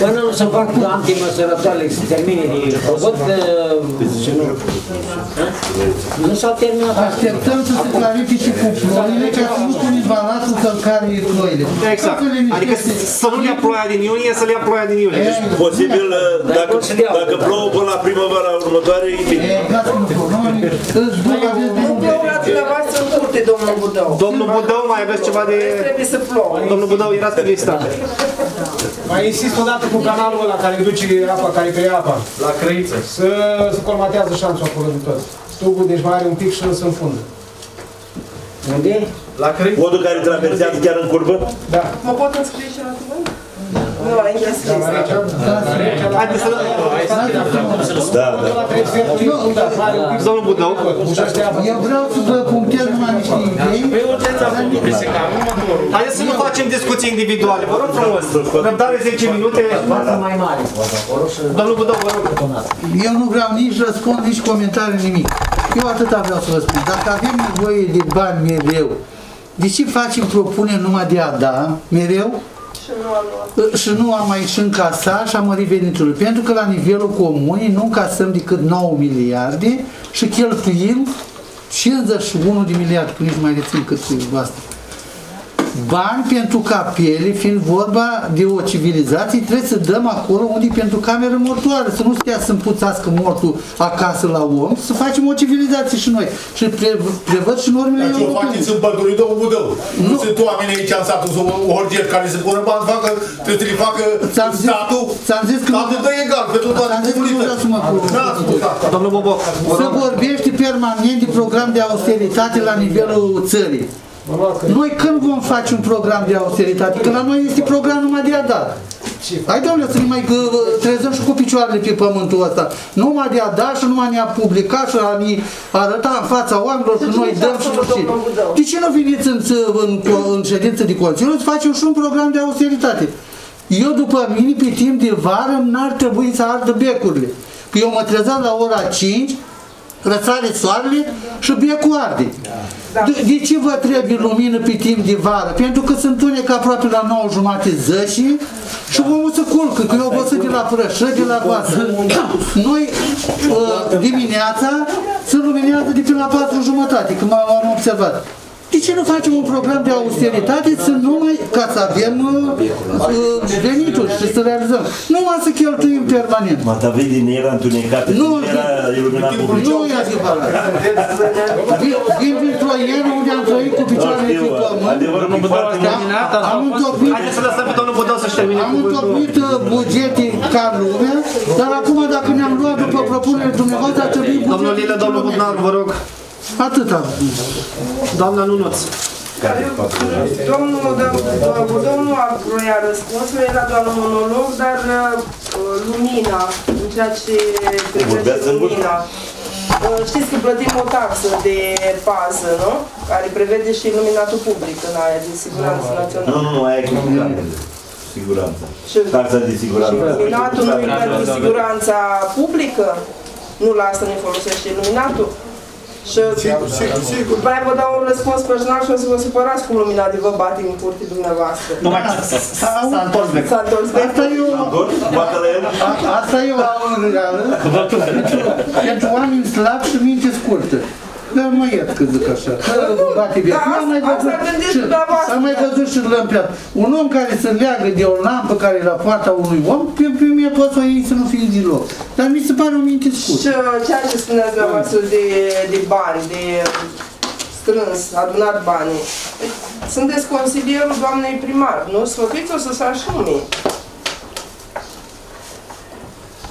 Până nu se fac antimăsărătoare, se termine. Nu s-au terminat. Așteptăm să se clarifice cu ploile, ca să nu puneți balatul călcare e ploile. Exact. Adică să nu le ia ploaia din iunie, să le ia ploaia din iulie. Deci, posibil, dacă plouă până la primăvara următoare, e bine. Nu plouă la dumneavoastră în curte, domnul Budău. Domnul Budău, mai aveți ceva de... Trebuie să plouă. Domnul Budău, erați pe listate. Mai insist o dată cu canalul ăla care duce apa, care crea apa. La Crăiță. Să colmatează șanțul acolo de toți. Stugul, deci mai are un pic și nu se înfundă. Unde e? La Crăiță. Podul care traversează chiar în curbă? Da. Mă pot înscrie și la cuvânt? Nu, aici scris. Haideți să rădă. Domnul Budău. Eu vreau să vă punctez numai niște idei. Haideți să nu facem discuții individuale. Vă rog frumos. Răbdare 10 minute. Domnul Budău, vă rog. Eu nu vreau nici răspund, nici comentarii, nimic. Eu atâta vreau să vă spun. Dacă avem nevoie de bani mereu, de ce facem propuneri numai de a da mereu? Și nu am mai și încasat și am mărit venitul. Pentru că la nivelul comunii nu încasăm decât 9 miliarde și cheltuim 51 de miliarde, că nici mai rețin cât cu asta. bani pentru capele, fiind vorba de o civilizație, trebuie să dăm acolo unde pentru cameră mortoară, să nu stea să împuțească mortul acasă la om, să facem o civilizație și noi. Și prevăd și normele europene. Dar ce faceți în bătului de omul dău? Nu sunt oameni aici în satul, sunt orgeri care se pune bani, trebuie să-i facă statul, statul dă egal pentru toate comunități. Domnul Boboc, să vorbești permanent de program de austeritate la nivelul țării. Noi când vom face un program de austeritate? Că la noi este program numai de a da. Hai, domnule, să ne mai trezăm și cu picioarele pe pământul ăsta. Numai de a da și numai ne-a publicat și a ne arăta în fața oamenilor că noi dăm și lucruri. De ce nu veniți în ședință de Consiliu să facem și un program de austeritate? Eu, după mine, pe timp de vară, n-ar trebui să ardă becurile. Că eu mă trezeam la ora 5, răsare soarele și becul arde. De ce vă trebuie lumină pe timp de vară? Pentru că se întunecă aproape la 9:30 zășii și omul se culcă, că eu obosit de la prășă, de la coasă. Noi dimineața se luminează de până la 4:30, că m-am observat. De ce nu facem un program de austeritate să numai ca să avem venituri și să realizăm? Numai să cheltuim permanent. Mă, dar vezi, din era întunecată, era iluminat publică. Nu e adevărat. Din vitroierul unde am trăit cu picioarele pe pământ, am întocmit bugete ca lume, dar acum dacă ne-am luat după propunerea dumneavoastră, ar trebui bugete. Domnul Lilă, domnul Butnar, vă rog. Atâta. Doamna Nunuț. Domnul Agru i-a răspuns, nu era doar un monolog, dar lumina, în ceea ce privește lumina. Știți că plătim o taxă de bază, nu? Care prevede și iluminatul public în aia de siguranță națională. Nu, nu, aia e siguranță. Taxa de siguranță. Iluminatul nu e pentru siguranța publică? Nu, la asta ne folosește iluminatul? Și după aia vă dau un răspuns personal și o să vă supărați cu lumina de vă bate în curte dumneavoastră. S-a întors bec. Asta e o înreală pentru oameni slabi și minte scurtă. Dar mă iert că zic așa. Am mai văzut și lămpeat. Un om care se leagă de o lampă care e la poarta unui om, pe mine poate să o iei să nu fie deloc. Dar mi se pare o minte scurtă. Și ceea ce spuneați dumneavoastră de bani, de strâns, adunat banii. Sunteți consilierul doamnei primar, nu? Să fiți, o să-ți asumi.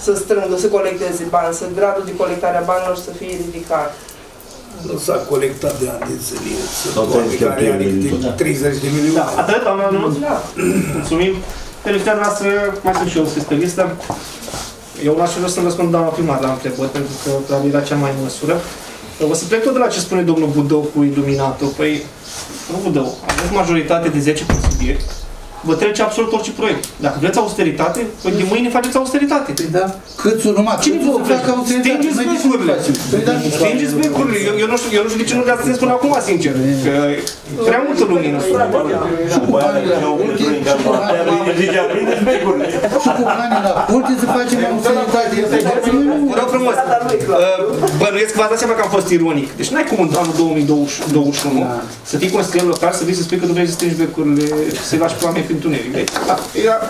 Să strângă, să colecteze bani, să gradul de colectare a banilor să fie ridicat. Nu s-a colectat de ani de zile, sunt oameni care are de 30 de milioane. Atât, doamna Nunuț? Da. Mulțumim. Televiziunea noastră, mai sunt și eu scris pe listă. Eu n-aș vrea să-mi răspund doamna primar la întrebări, pentru că doamna era cea mai în măsură. O să plec tot de la ce spune domnul Budău cu iluminatul. Păi, nu Budău, aveți majoritate de 10 pe subiect. Vă trece absolut orice proiect. Dacă vreți austeritate, păi de mâine faceți austeritate. Păi da. Câți urmați? Cine vă pleacă austeritate? Stingeți becurile. Stingeți becurile. Eu nu știu de ce nu vreau să ne spun acum, sincer. Că prea multă lumină. Și cu banii la curte, să facem austeritate. Vă rog frumos. Bănuiesc că v-ați dat seama că am fost ironic. Deci n-ai cum în anul 2021 să fii consilier local, să vii să spui că tu vrei să stingi becurile, să-i lași pe oameni întuneric.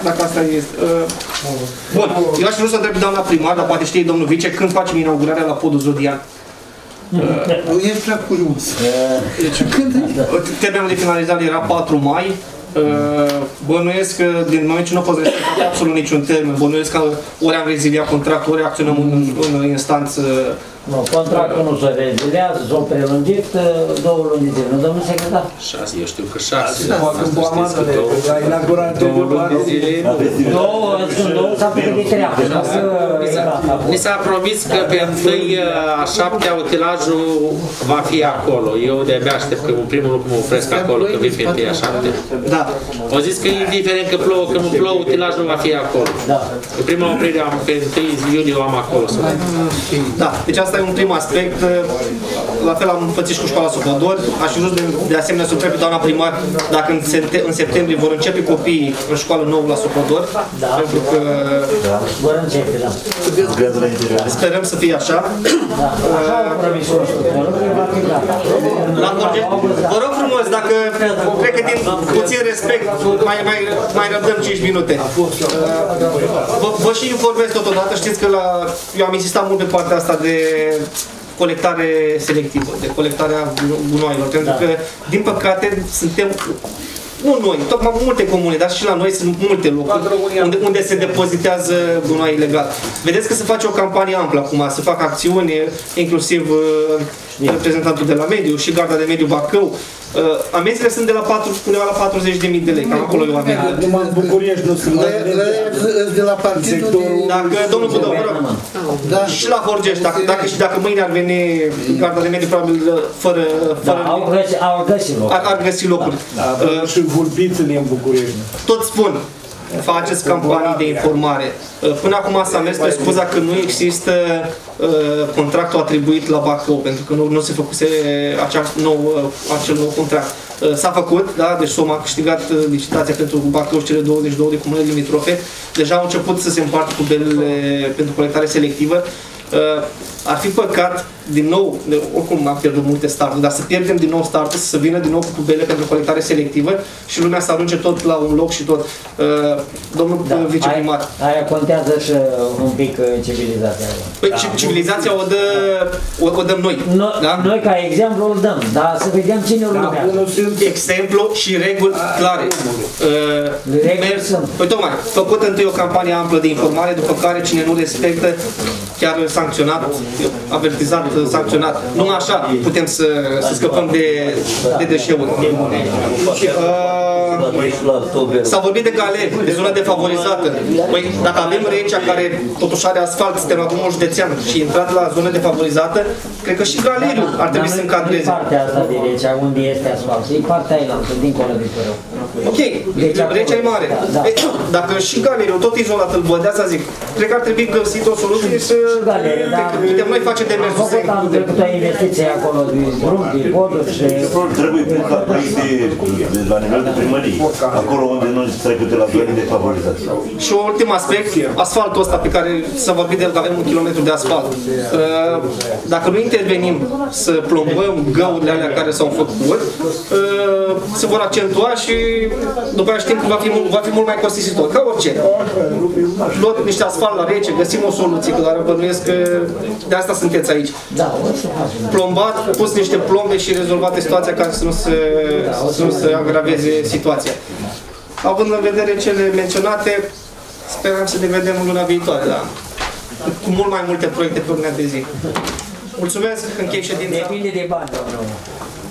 Dacă asta este... Bun, eu aș vrea să întreb doamna primar, dar poate știe domnul vice, când facem inaugurarea la podul Zodian? Ești prea curios. Termenul de finalizare era 4 mai. Bănuiesc că din moment ce nu a fost respectat absolut niciun termen, bănuiesc că ori am reziliat contractul, ori acționăm în instanță. Nu, contractul nu se reziliază, s-a prelungit 2 luni de zile, domnul secretar? 6, eu știu că 6. La inaugurare 2 luni de zile. 2, s-a pregătit treabă. Mi s-a promis că pe 1-a, 7-a utilajul va fi acolo. Eu de-abia aștept că primul lucru mă opresc acolo, că vin pe 1-a, 7-a. Da. Au zis că indiferent că plouă, că nu plouă, utilajul va fi acolo. Pe prima oprire, pe 1 iunie am acolo. Da, deci asta e un prim aspect. la fel am înfățit și cu școala Socodor. Aș vrea de asemenea să întreb pe doamna primar dacă în septembrie vor începe copiii în școală nouă la Socodor. Da, pentru că vor începe, da. Sperăm să fie așa. Da. Așa am promis. Vă rog frumos, dacă cred că din puțin respect mai răbdăm 5 minute. Vă și informez totodată, știți că eu am insistat mult pe partea asta de colectare selectivă, de colectarea gunoailor, pentru că, din păcate, suntem, nu noi, tocmai multe comune, dar și la noi sunt multe locuri unde se depozitează gunoi ilegal. Vedeți că se face o campanie amplă acum, se fac acțiuni, inclusiv reprezentantul de la Mediu și Garda de Mediu Bacău. Amenziile sunt de la 40.000 de lei, cam acolo eu am. Numai în București nu sunt. De la partidul. Dacă domnul Budău, vă rog, și la Horgești, dacă mâine ar veni Garda de Mediu, probabil fără ar găsi locuri. Și vorbiți-le în București. Tot spun, faceți campanii de informare. Până acum s-a mers pe scuza că nu există contractul atribuit la Bacău, pentru că nu se făcuse acel nou contract. S-a făcut, da? Deci SOM a câștigat licitația pentru Bacău și cele 22 de comune limitrofe. Deja au început să se împartă cu belele pentru colectare selectivă. Ar fi păcat, din nou, oricum am pierdut multe starturi, dar să pierdem din nou startul, să vină din nou cu tubele pentru colectare selectivă și lumea să arunce tot la un loc și tot. Domnul viceprimar. Aia contează și un pic civilizația. Păi da. Civilizația o dăm noi. No, da? Noi ca exemplu o dăm, dar să vedem cine o lumează. Exemplu și reguli clare. Reguli sunt. Păi tocmai, făcut întâi o campanie amplă de informare, după care cine nu respectă chiar sancționat, avertizat, sancționat. Numai așa putem să scăpăm de deșeuri. S-a vorbit de GAL, de zona defavorizată. Păi, dacă avem Recea, care totuși are asfalt, suntem la drumul județean și intrat la zona defavorizată, cred că și Galeriul ar trebui să încadreze. Partea asta de Recea, unde este asfalt, e partea ailaltă, dincolo de Părău. Ok, Recea e mare. Dacă și Galeriul, tot izolat, îl vădea, să zic, cred că ar trebui găsit o soluție să... Putem noi face demersul să încudem. Am făcut câteva investiții acolo, de drum, de poduri și... Trebuie plecat de la nivel de primărie, acolo unde noi trecute la zone defavorizate. Și un ultim aspect, asfaltul ăsta pe care s-a vorbit de el, că avem un kilometru de asfalt. Dacă nu intervenim să plombăm găurile alea care s-au făcut, se vor accentua și după aceea știm că va fi mult mai costisitor, ca orice. Luăm niște asfalt la Rece, găsim o soluție, dar bănuiesc că de asta sunteți aici. Plombat, pus niște plombe și rezolvate situația ca să nu se agraveze situația. Având în vedere cele menționate, sperăm să ne vedem luna viitoare, dar cu mult mai multe proiecte pe urmea de zi. Mulțumesc, închei ședința. Depinde de bani, domnule.